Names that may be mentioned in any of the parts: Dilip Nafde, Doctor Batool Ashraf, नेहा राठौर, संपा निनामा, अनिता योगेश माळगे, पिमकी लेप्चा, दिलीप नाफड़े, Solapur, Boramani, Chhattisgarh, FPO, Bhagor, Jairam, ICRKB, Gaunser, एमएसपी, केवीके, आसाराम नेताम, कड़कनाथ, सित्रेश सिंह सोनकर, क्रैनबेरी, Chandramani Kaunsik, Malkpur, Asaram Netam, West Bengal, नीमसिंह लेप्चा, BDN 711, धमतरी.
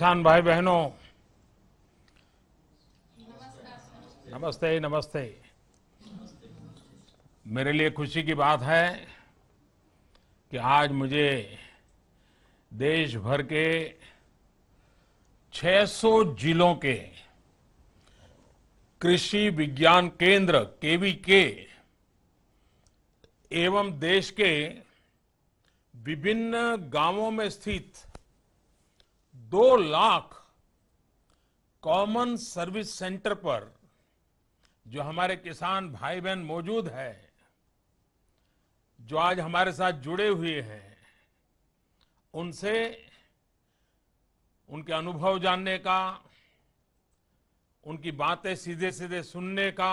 किसान भाई बहनों नमस्ते नमस्ते। मेरे लिए खुशी की बात है कि आज मुझे देश भर के 600 जिलों के कृषि विज्ञान केंद्र केवीके एवं देश के विभिन्न गांवों में स्थित 2 लाख कॉमन सर्विस सेंटर पर जो हमारे किसान भाई बहन मौजूद हैं, जो आज हमारे साथ जुड़े हुए हैं, उनसे उनके अनुभव जानने का, उनकी बातें सीधे सीधे सुनने का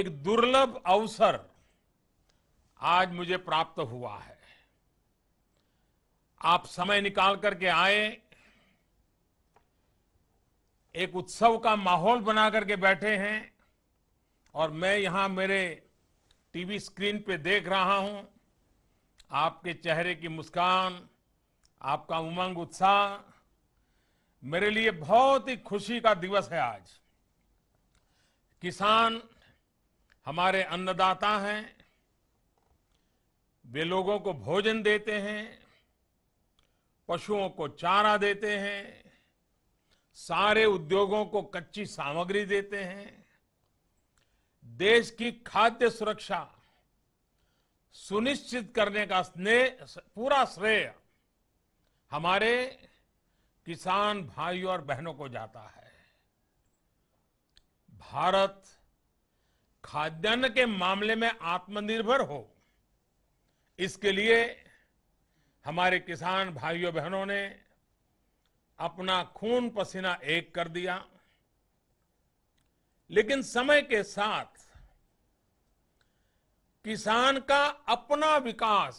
एक दुर्लभ अवसर आज मुझे प्राप्त हुआ है। आप समय निकाल करके आए, एक उत्सव का माहौल बना करके बैठे हैं और मैं यहां मेरे टीवी स्क्रीन पे देख रहा हूं आपके चेहरे की मुस्कान, आपका उमंग, उत्साह। मेरे लिए बहुत ही खुशी का दिवस है आज। किसान हमारे अन्नदाता हैं, वे लोगों को भोजन देते हैं, पशुओं को चारा देते हैं, सारे उद्योगों को कच्ची सामग्री देते हैं। देश की खाद्य सुरक्षा सुनिश्चित करने का पूरा श्रेय हमारे किसान भाइयों और बहनों को जाता है। भारत खाद्यान्न के मामले में आत्मनिर्भर हो, इसके लिए हमारे किसान भाइयों बहनों ने अपना खून पसीना एक कर दिया। लेकिन समय के साथ किसान का अपना विकास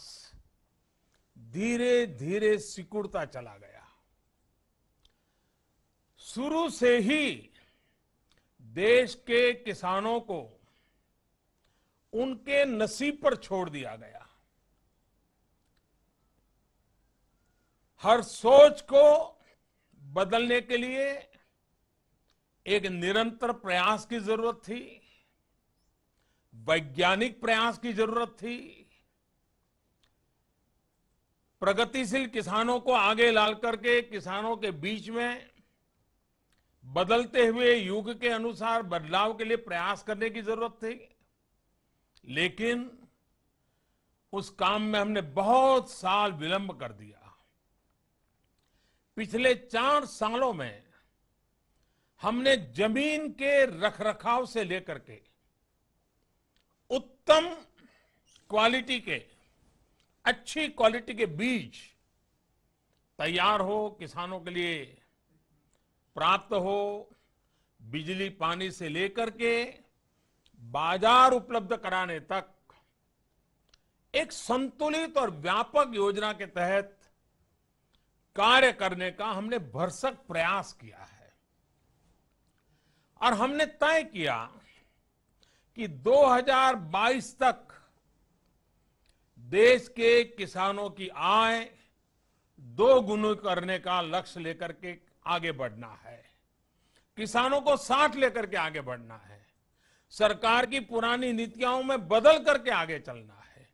धीरे धीरे सिकुड़ता चला गया। शुरू से ही देश के किसानों को उनके नसीब पर छोड़ दिया गया। हर सोच को बदलने के लिए एक निरंतर प्रयास की जरूरत थी, वैज्ञानिक प्रयास की जरूरत थी। प्रगतिशील किसानों को आगे ला करके किसानों के बीच में बदलते हुए युग के अनुसार बदलाव के लिए प्रयास करने की जरूरत थी, लेकिन उस काम में हमने बहुत साल विलंब कर दिया। पिछले 4 सालों में हमने जमीन के रखरखाव से लेकर के उत्तम क्वालिटी के, अच्छी क्वालिटी के बीज तैयार हो, किसानों के लिए प्राप्त हो, बिजली पानी से लेकर के बाजार उपलब्ध कराने तक एक संतुलित और व्यापक योजना के तहत कार्य करने का हमने भरसक प्रयास किया है और हमने तय किया कि 2022 तक देश के किसानों की आय 2 गुना करने का लक्ष्य लेकर के आगे बढ़ना है, किसानों को साथ लेकर के आगे बढ़ना है, सरकार की पुरानी नीतियों में बदल करके आगे चलना है,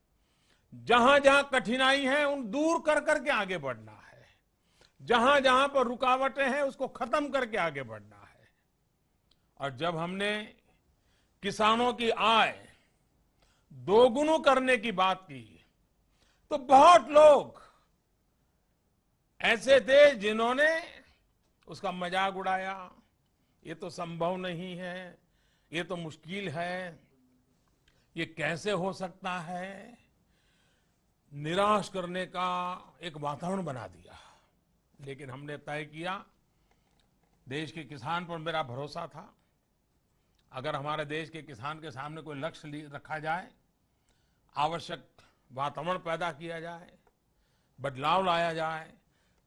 जहां जहां कठिनाई है उन दूर कर करके आगे बढ़ना है, जहां जहां पर रुकावटें हैं उसको खत्म करके आगे बढ़ना है। और जब हमने किसानों की आय 2 गुना करने की बात की तो बहुत लोग ऐसे थे जिन्होंने उसका मजाक उड़ाया, ये तो संभव नहीं है, ये तो मुश्किल है, ये कैसे हो सकता है। निराश करने का एक वातावरण बना दिया। लेकिन हमने तय किया, देश के किसान पर मेरा भरोसा था, अगर हमारे देश के किसान के सामने कोई लक्ष्य रखा जाए, आवश्यक वातावरण पैदा किया जाए, बदलाव लाया जाए,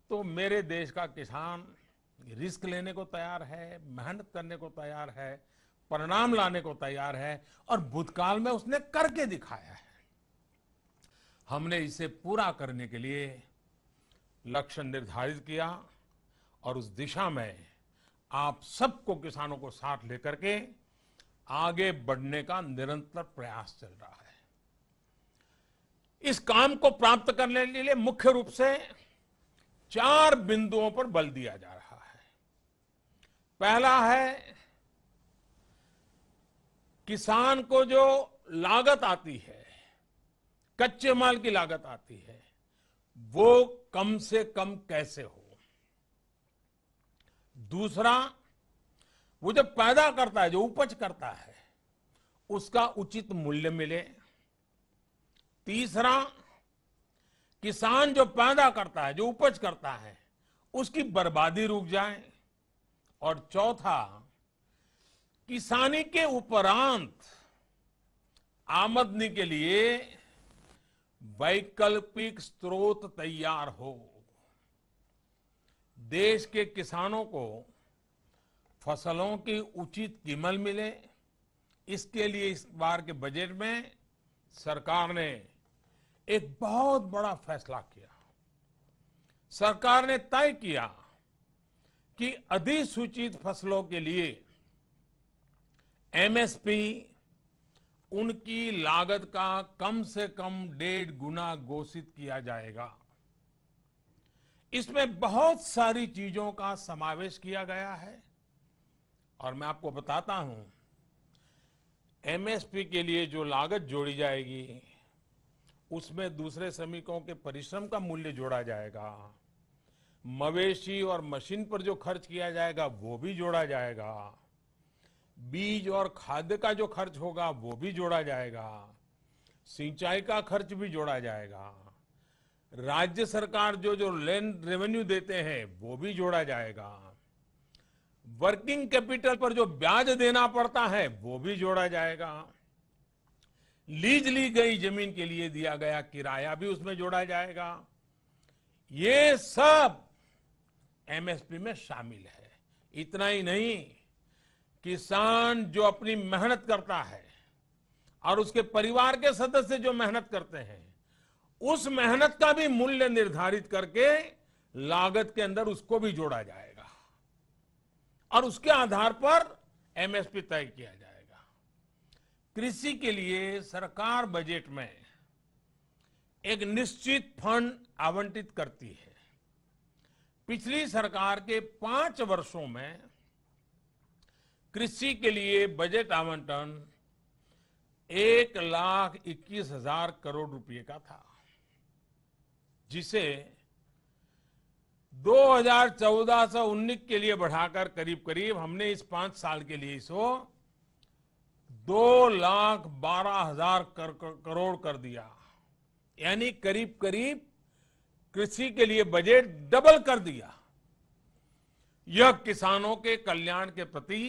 तो मेरे देश का किसान रिस्क लेने को तैयार है, मेहनत करने को तैयार है, परिणाम लाने को तैयार है और भूतकाल में उसने करके दिखाया है। हमने इसे पूरा करने के लिए लक्ष्य निर्धारित किया और उस दिशा में आप सबको, किसानों को साथ लेकर के आगे बढ़ने का निरंतर प्रयास चल रहा है। इस काम को प्राप्त करने के लिए मुख्य रूप से चार बिंदुओं पर बल दिया जा रहा है। पहला है किसान को जो लागत आती है, कच्चे माल की लागत आती है, वो कम से कम कैसे हो। दूसरा, वो जो पैदा करता है, जो उपज करता है, उसका उचित मूल्य मिले। तीसरा, किसान जो पैदा करता है, जो उपज करता है, उसकी बर्बादी रुक जाए। और चौथा, किसानी के उपरांत आमदनी के लिए वैकल्पिक स्रोत तैयार हो। देश के किसानों को फसलों की उचित कीमत मिले, इसके लिए इस बार के बजट में सरकार ने एक बहुत बड़ा फैसला किया। सरकार ने तय किया कि अधिसूचित फसलों के लिए एमएसपी, उनकी लागत का कम से कम 1.5 गुना घोषित किया जाएगा। इसमें बहुत सारी चीजों का समावेश किया गया है और मैं आपको बताता हूं, एमएसपी के लिए जो लागत जोड़ी जाएगी, उसमें दूसरे श्रमिकों के परिश्रम का मूल्य जोड़ा जाएगा, मवेशी और मशीन पर जो खर्च किया जाएगा वो भी जोड़ा जाएगा, बीज और खाद का जो खर्च होगा वो भी जोड़ा जाएगा, सिंचाई का खर्च भी जोड़ा जाएगा, राज्य सरकार जो लैंड रेवेन्यू देते हैं वो भी जोड़ा जाएगा, वर्किंग कैपिटल पर जो ब्याज देना पड़ता है वो भी जोड़ा जाएगा, लीज ली गई जमीन के लिए दिया गया किराया भी उसमें जोड़ा जाएगा। ये सब एमएसपी में शामिल है। इतना ही नहीं, किसान जो अपनी मेहनत करता है और उसके परिवार के सदस्य जो मेहनत करते हैं, उस मेहनत का भी मूल्य निर्धारित करके लागत के अंदर उसको भी जोड़ा जाएगा और उसके आधार पर एमएसपी तय किया जाएगा। कृषि के लिए सरकार बजट में एक निश्चित फंड आवंटित करती है। पिछली सरकार के 5 वर्षों में कृषि के लिए बजट आवंटन 1,21,000 करोड़ रुपए का था, जिसे 2014-19 के लिए बढ़ाकर करीब करीब हमने इस 5 साल के लिए इसको 2,12,000 करोड़ कर दिया, यानी करीब करीब कृषि के लिए बजट डबल कर दिया। यह किसानों के कल्याण के प्रति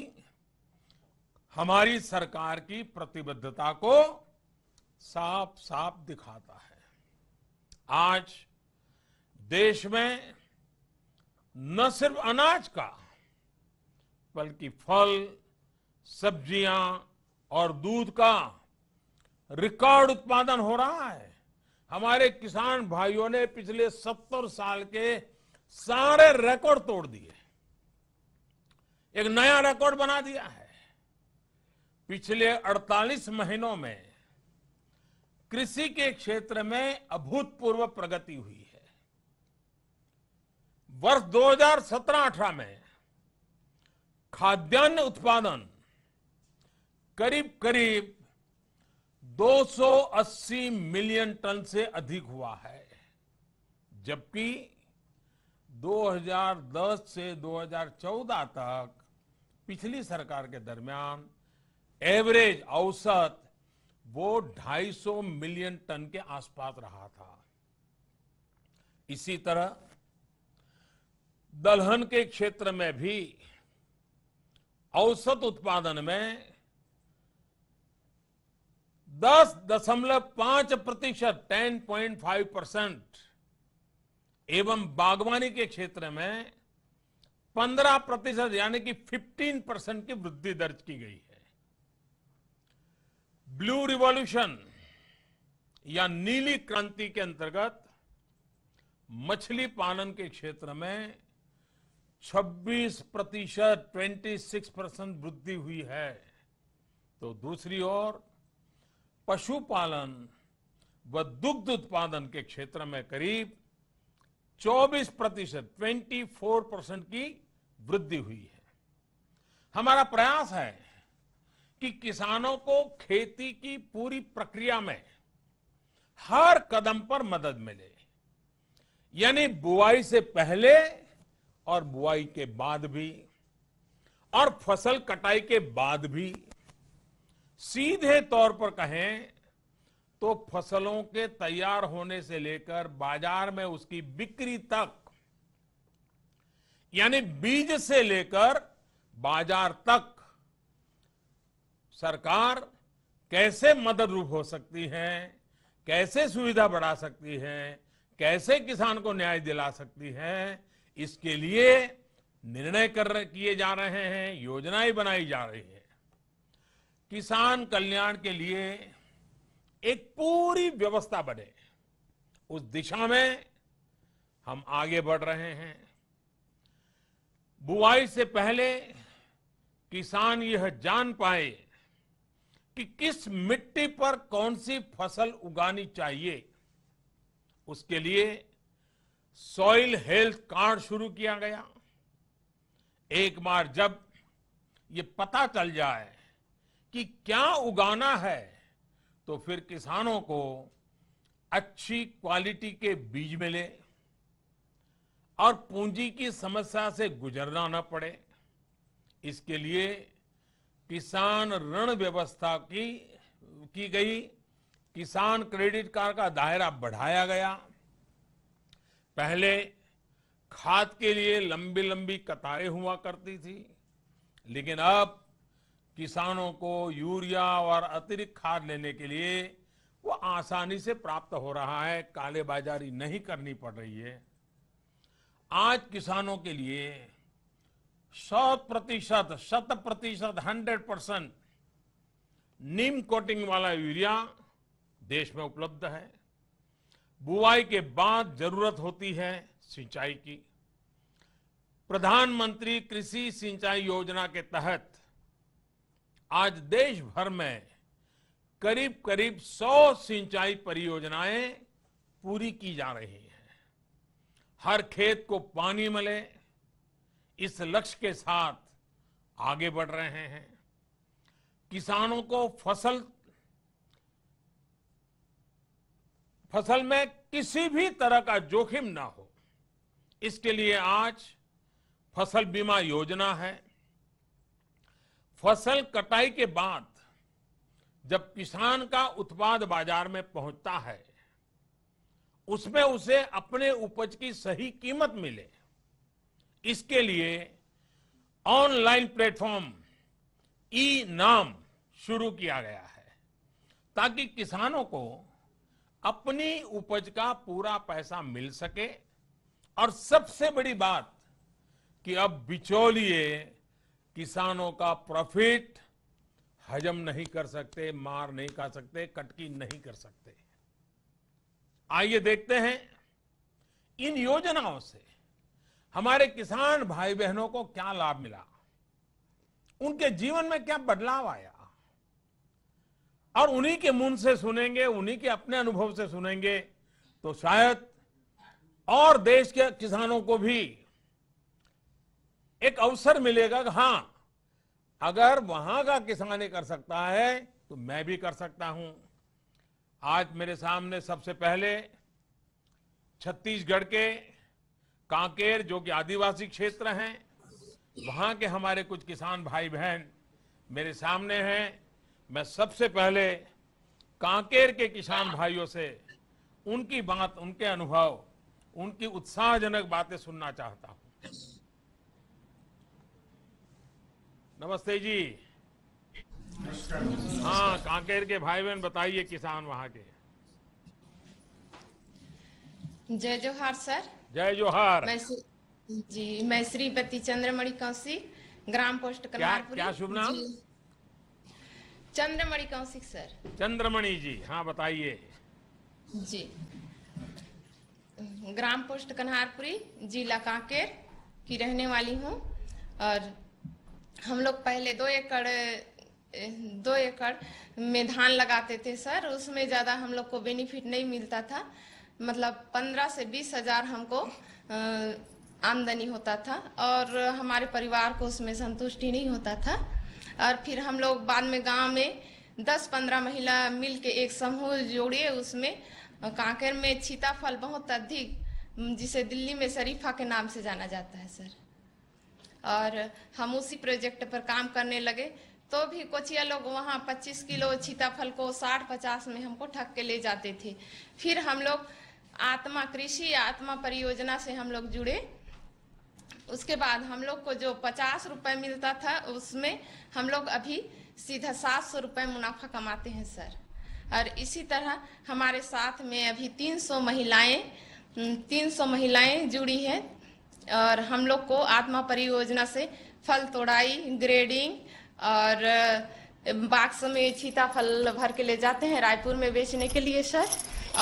हमारी सरकार की प्रतिबद्धता को साफ साफ दिखाता है। आज देश में न सिर्फ अनाज का, बल्कि फल, सब्जियां और दूध का रिकॉर्ड उत्पादन हो रहा है। हमारे किसान भाइयों ने पिछले 70 साल के सारे रिकॉर्ड तोड़ दिए, एक नया रिकॉर्ड बना दिया है। पिछले 48 महीनों में कृषि के क्षेत्र में अभूतपूर्व प्रगति हुई है। वर्ष 2017-18 में खाद्यान्न उत्पादन करीब करीब 280 मिलियन टन से अधिक हुआ है, जबकि 2010 से 2014 तक पिछली सरकार के दरमियान एवरेज, औसत, वो 250 मिलियन टन के आसपास रहा था। इसी तरह दलहन के क्षेत्र में भी औसत उत्पादन में 10.5%, 10.5%, एवं बागवानी के क्षेत्र में 15%, यानी कि 15% की वृद्धि दर्ज की गई है। ब्लू रिवॉल्यूशन या नीली क्रांति के अंतर्गत मछली पालन के क्षेत्र में 26% 26% वृद्धि हुई है। तो दूसरी ओर पशुपालन व दुग्ध उत्पादन के क्षेत्र में करीब 24% 24% की वृद्धि हुई है। हमारा प्रयास है कि किसानों को खेती की पूरी प्रक्रिया में हर कदम पर मदद मिले, यानी बुआई से पहले और बुआई के बाद भी और फसल कटाई के बाद भी। सीधे तौर पर कहें तो फसलों के तैयार होने से लेकर बाजार में उसकी बिक्री तक, यानी बीज से लेकर बाजार तक सरकार कैसे मदद रूप हो सकती है, कैसे सुविधा बढ़ा सकती है, कैसे किसान को न्याय दिला सकती है, इसके लिए निर्णय किए जा रहे हैं, योजनाएं बनाई जा रही है। किसान कल्याण के लिए एक पूरी व्यवस्था बने, उस दिशा में हम आगे बढ़ रहे हैं। बुआई से पहले किसान यह जान पाए कि किस मिट्टी पर कौन सी फसल उगानी चाहिए, उसके लिए सॉइल हेल्थ कार्ड शुरू किया गया। एक बार जब ये पता चल जाए कि क्या उगाना है तो फिर किसानों को अच्छी क्वालिटी के बीज मिले और पूंजी की समस्या से गुजरना न पड़े। इसके लिए किसान ऋण व्यवस्था की गई, किसान क्रेडिट कार्ड का दायरा बढ़ाया गया। पहले खाद के लिए लंबी लंबी कतारें हुआ करती थी, लेकिन अब किसानों को यूरिया और अतिरिक्त खाद लेने के लिए वो आसानी से प्राप्त हो रहा है, कालेबाजारी नहीं करनी पड़ रही है। आज किसानों के लिए 100% 100% नीम कोटिंग वाला यूरिया देश में उपलब्ध है। बुआई के बाद जरूरत होती है सिंचाई की। प्रधानमंत्री कृषि सिंचाई योजना के तहत आज देश भर में करीब करीब 100 सिंचाई परियोजनाएं पूरी की जा रही हैं। हर खेत को पानी मिले, इस लक्ष्य के साथ आगे बढ़ रहे हैं। किसानों को फसल में किसी भी तरह का जोखिम ना हो, इसके लिए आज फसल बीमा योजना है। फसल कटाई के बाद जब किसान का उत्पाद बाजार में पहुंचता है, उसमें उसे अपने उपज की सही कीमत मिले, इसके लिए ऑनलाइन प्लेटफॉर्म ई नाम शुरू किया गया है, ताकि किसानों को अपनी उपज का पूरा पैसा मिल सके। और सबसे बड़ी बात कि अब बिचौलिए किसानों का प्रॉफिट हजम नहीं कर सकते, मार नहीं खा सकते, कटकी नहीं कर सकते। आइए देखते हैं इन योजनाओं से हमारे किसान भाई बहनों को क्या लाभ मिला, उनके जीवन में क्या बदलाव आया, और उन्हीं के मुंह से सुनेंगे, उन्हीं के अपने अनुभव से सुनेंगे तो शायद और देश के किसानों को भी एक अवसर मिलेगा कि हां, अगर वहां का किसान ये कर सकता है तो मैं भी कर सकता हूं। आज मेरे सामने सबसे पहले छत्तीसगढ़ के कांकेर, जो कि आदिवासी क्षेत्र हैं, वहां के हमारे कुछ किसान भाई बहन मेरे सामने हैं। मैं सबसे पहले कांकेर के किसान भाइयों से उनकी बात, उनके अनुभव, उनकी उत्साहजनक बातें सुनना चाहता हूं। नमस्ते जी। हाँ, कांकेर के भाई बहन बताइए, किसान वहां के। जय जोहार सर। जय जोहार। मैं श्रीपति चंद्रमणि कौशिक, ग्राम पोस्ट कलारपुर। क्या शुभ नाम? चंद्रमणि कौशिक सर। चंद्रमणि जी, हाँ बताइए जी। ग्राम पोस्ट कन्हारपुरी, जिला कांकेर। की रहने वाली हूँ। और हम लोग पहले 2 एकड़ में धान लगाते थे सर, उसमें ज़्यादा हम लोग को बेनिफिट नहीं मिलता था, मतलब 15 से 20 हज़ार हमको आमदनी होता था और हमारे परिवार को उसमें संतुष्टि नहीं होता था। और फिर हम लोग बाद में गांव में 10-15 महिला मिल के एक समूह जोड़े, उसमें कांकेर में सीताफल बहुत अधिक, जिसे दिल्ली में शरीफा के नाम से जाना जाता है सर, और हम उसी प्रोजेक्ट पर काम करने लगे। तो भी कोचिया लोग वहाँ 25 किलो सीताफल को 60-50 में हमको ठग के ले जाते थे। फिर हम लोग आत्मा कृषि आत्मा परियोजना से हम लोग जुड़े। उसके बाद हम लोग को जो 50 रुपये मिलता था उसमें हम लोग अभी सीधा 700 रुपये मुनाफा कमाते हैं सर। और इसी तरह हमारे साथ में अभी 300 महिलाएं जुड़ी हैं और हम लोग को आत्मा परियोजना से फल तोड़ाई, ग्रेडिंग और बाक्स में सीताफल भर के ले जाते हैं रायपुर में बेचने के लिए सर।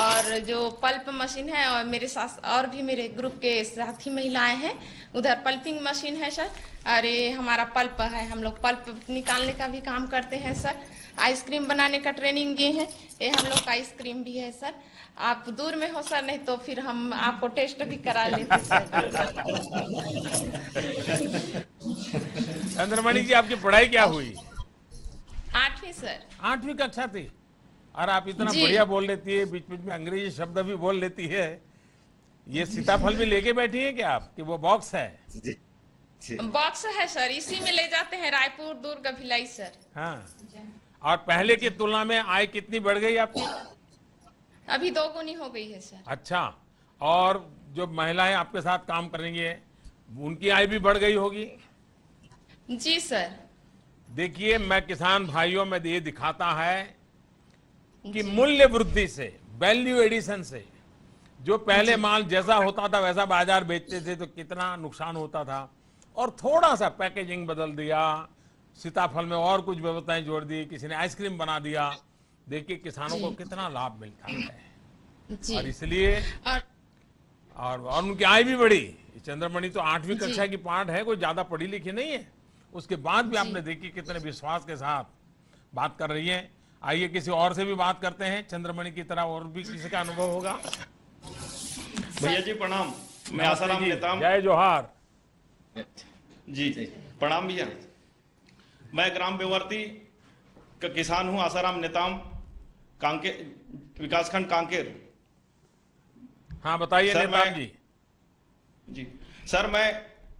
और जो पल्प मशीन है, और मेरे साथ और भी मेरे ग्रुप के साथी महिलाएं हैं, उधर पल्पिंग मशीन है सर। अरे हमारा पल्प है, हम लोग पल्प निकालने का भी काम करते हैं सर। आइसक्रीम बनाने का ट्रेनिंग दिए हैं, ये हम लोग का आइसक्रीम भी है सर। आप दूर में हो सर, नहीं तो फिर हम आपको टेस्ट भी करा लेते सर। चंद्रमणि जी, आपकी पढ़ाई क्या हुई? 8वीं सर। 8वीं कक्षा थी और आप इतना बढ़िया बोल लेती है, बीच बीच में अंग्रेजी शब्द भी बोल लेती है। ये सीताफल भी लेके बैठी है क्या आप, कि वो बॉक्स है? बॉक्स है सर, इसी में ले जाते हैं रायपुर, दुर्ग, भिलाई सर। हाँ, और पहले की तुलना में आय कितनी बढ़ गई आपकी? अभी 2 गुनी हो गई है सर। अच्छा, और जो महिलाएं आपके साथ काम करेंगे उनकी आय भी बढ़ गई होगी? जी सर। देखिए, मैं किसान भाइयों में ये दिखाता है कि मूल्य वृद्धि से, वैल्यू एडिशन से, जो पहले माल जैसा होता था वैसा बाजार बेचते थे तो कितना नुकसान होता था, और थोड़ा सा पैकेजिंग बदल दिया, सीताफल में और कुछ व्यवस्थाएं जोड़ दी, किसी ने आइसक्रीम बना दिया। देखिए किसानों को कितना लाभ मिलता है जी। और इसलिए और उनकी आय भी बढ़ी। चंद्रमणि तो 8वीं कक्षा की पाठ है, कोई ज्यादा पढ़ी लिखी नहीं है, उसके बाद भी आपने देखी कितने विश्वास के साथ बात कर रही हैं। आइए किसी और से भी बात करते हैं, चंद्रमणि की तरह और भी किसी का अनुभव होगा। भैया जी प्रणाम, मैं आसाराम नेताम। जय जोहार जी, प्रणाम भैया। मैं ग्राम बेवरती का किसान हूँ, आसाराम नेताम, कांकेर विकासखंड, कांकेर। हाँ बताइए नेताम जी। जी सर, मैं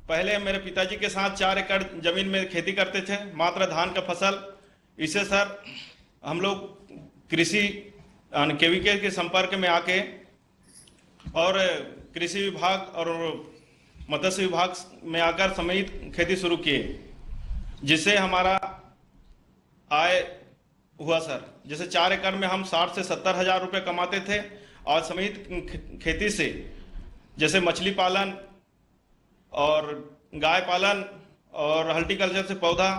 पहले मेरे पिताजी के साथ 4 एकड़ जमीन में खेती करते थे, मात्र धान का फसल। इससे सर हम लोग कृषि केवीके के संपर्क में आके और कृषि विभाग और मत्स्य विभाग में आकर समेत खेती शुरू किए, जिससे हमारा आय हुआ सर। जैसे 4 एकड़ में हम 60 से 70 हज़ार रुपये कमाते थे, और समेत खेती से जैसे मछली पालन और गाय पालन और हॉर्टिकल्चर से पौधा,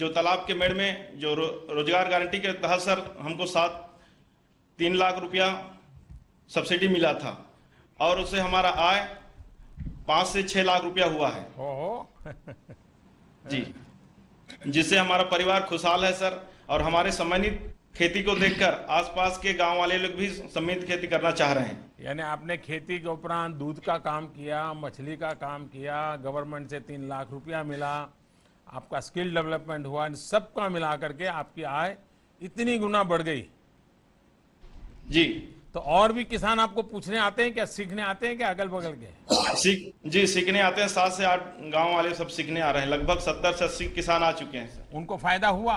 जो तालाब के मेड़ में जो रोजगार गारंटी के तहत सर हमको 3 लाख रुपया सब्सिडी मिला था, और उससे हमारा आय 5 से 6 लाख रुपया हुआ है। जी, जिससे हमारा परिवार खुशहाल है सर। और हमारे समन्वित खेती को देखकर आसपास के गांव वाले लोग भी समन्वित खेती करना चाह रहे हैं। यानी आपने खेती के उपरांत दूध का काम किया, मछली का काम किया, गवर्नमेंट से 3 लाख रुपया मिला, आपका स्किल डेवलपमेंट हुआ, इन सब का मिला करके आपकी आय इतनी गुना बढ़ गई जी। तो और भी किसान आपको पूछने आते हैं क्या, सीखने आते हैं क्या अगल बगल के? जी सीखने आते हैं, 7 से 8 गांव वाले सब सीखने आ रहे हैं। लगभग 70 से 80 किसान आ चुके हैं सर। उनको फायदा हुआ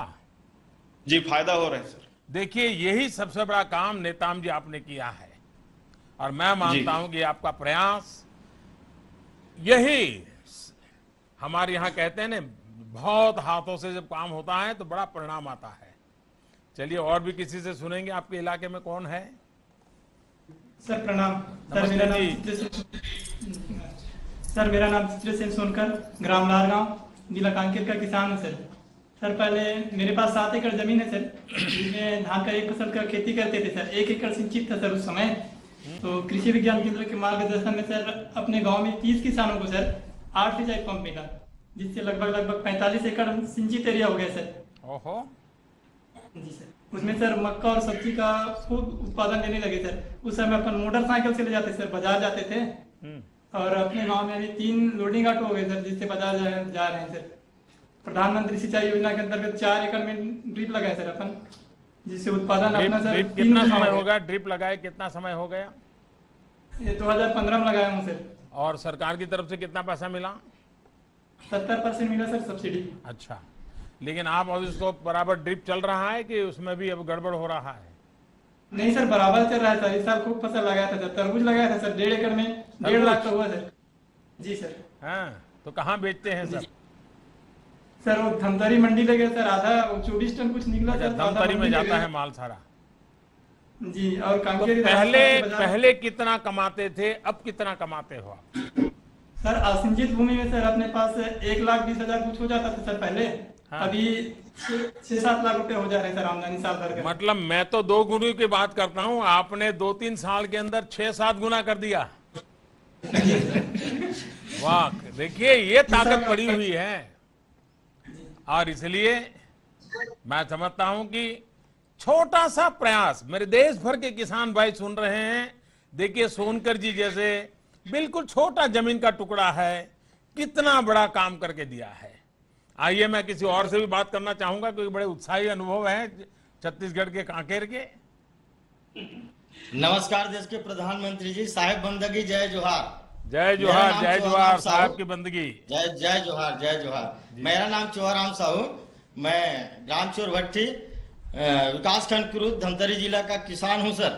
जी, फायदा हो रहा है सर। देखिए यही सबसे बड़ा काम नेताम जी आपने किया है, और मैं मानता हूं कि आपका प्रयास, यही हमारे यहाँ कहते हैं ना, बहुत हाथों से जब काम होता है तो बड़ा परिणाम आता है। चलिए और भी किसी से सुनेंगे, आपके इलाके में कौन है? सर प्रणाम सर, मेरा नाम सित्रेश सिंह सोनकर, ग्राम लालगांव, जिला कांकेर का किसान हूँ सर। सर पहले मेरे पास 7 एकड़ जमीन है सर, जिसमें धान का एक फसल का खेती करते थे सर। 1 एकड़ सिंचित था सर उस समय। तो कृषि विज्ञान केंद्र के मार्गदर्शन में सर अपने गांव में 30 किसानों को सर 8 सिंचाई पंप मिला, जिससे लगभग 45 एकड़ सिंचित एरिया हो गया सर। ओहो जी सर, उसमें सर मक्का और सब्जी का खूब उत्पादन देने लगे सर। उस समय अपन मोटरसाइकिल से ले जाते सर, बाजार जाते थे। और अपने गाँव में अभी 3 लोडिंग ऑटो हो गए सर, जिससे बाजार जा रहे हैं सर। प्रधानमंत्री सिंचाई योजना के अंतर्गत 4 एकड़ में ड्रिप लगाए सर अपन, जिससे उत्पादन अपना सर। कितना समय होगा ड्रिप लगाए, कितना समय हो गया? ये 2015 में लगाया हूँ सर। और सरकार की तरफ से कितना पैसा मिला? 70% मिला सर सब्सिडी। अच्छा, लेकिन आप और इसको बराबर ड्रिप चल रहा है कि उसमें भी अब गड़बड़ हो रहा है? नहीं सर, बराबर चल रहा है सर। इस साल खूब फसल लगाया था सर, तरबूज लगाया था सर। 1.5 एकड़ में 1.5 लाख का हुआ सर। जी सर। हाँ, तो कहाँ बेचते हैं सर? सर वो धमतरी मंडी ले गए सर, आधा 24 टन कुछ निकला सर। धमतरी में जाता है माल सारा जी। और कांकेर तो पहले कितना कमाते थे, अब कितना कमाते हो आप? सर असिंचित भूमि में सर अपने पास 1,20,000 कुछ हो जाता था सर पहले। हाँ। अभी 6-7 लाख रुपए हो जा रहे हैं सर आमदनी साल भर का। मतलब मैं तो 2 गुना की बात करता हूँ, आपने 2-3 साल के अंदर 6-7 गुना कर दिया। वाह, देखिए ये ताकत पड़ी हुई है। और इसलिए मैं समझता हूं कि छोटा सा प्रयास, मेरे देश भर के किसान भाई सुन रहे हैं, देखिए सोनकर जी जैसे बिल्कुल छोटा जमीन का टुकड़ा है, कितना बड़ा काम करके दिया है। आइए मैं किसी और से भी बात करना चाहूंगा, क्योंकि बड़े उत्साही अनुभव हैं छत्तीसगढ़ के कांकेर के। नमस्कार देश के प्रधानमंत्री जी, साहेब बंदगी जय जोहार। जय जोहार, जय जोहार साहब की बंदगी। जय जोहार, जय जोहार। मेरा नाम चोहाराम साहू, मैं ग्राम चोरभट्टी विकासखंड कुरुद धमतरी जिला का किसान हूं सर।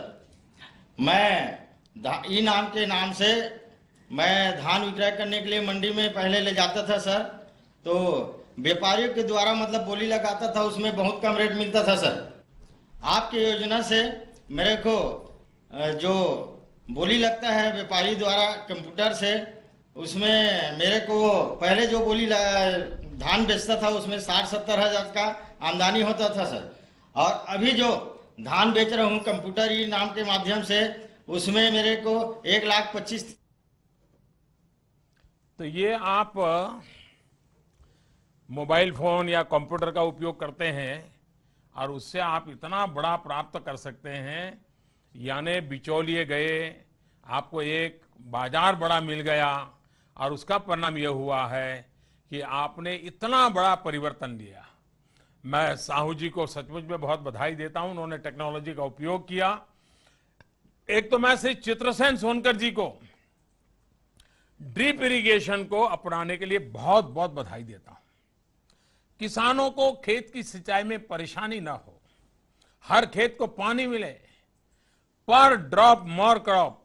मैं ई नाम के नाम से मैं धान विक्रय करने के लिए मंडी में पहले ले जाता था सर। तो व्यापारियों के द्वारा मतलब बोली लगाता था, उसमें बहुत कम रेट मिलता था सर। आपकी योजना से मेरे को जो बोली लगता है व्यापारी द्वारा कंप्यूटर से, उसमें मेरे को पहले जो बोली धान बेचता था उसमें 60-70 हज़ार का आमदनी होता था सर। और अभी जो धान बेच रहा हूँ कंप्यूटर ई नाम के माध्यम से, उसमें मेरे को 1,25,000। तो ये आप मोबाइल फोन या कंप्यूटर का उपयोग करते हैं और उससे आप इतना बड़ा प्राप्त कर सकते हैं, यानी बिचौलिए गए, आपको एक बाजार बड़ा मिल गया। और उसका परिणाम यह हुआ है कि आपने इतना बड़ा परिवर्तन लिया। मैं साहू जी को सचमुच में बहुत बधाई देता हूं, उन्होंने टेक्नोलॉजी का उपयोग किया। एक तो मैं श्री चित्रसेन सोनकर जी को ड्रिप इरिगेशन को अपनाने के लिए बहुत बहुत बधाई देता हूं। किसानों को खेत की सिंचाई में परेशानी ना हो, हर खेत को पानी मिले, पर ड्रॉप मोर क्रॉप,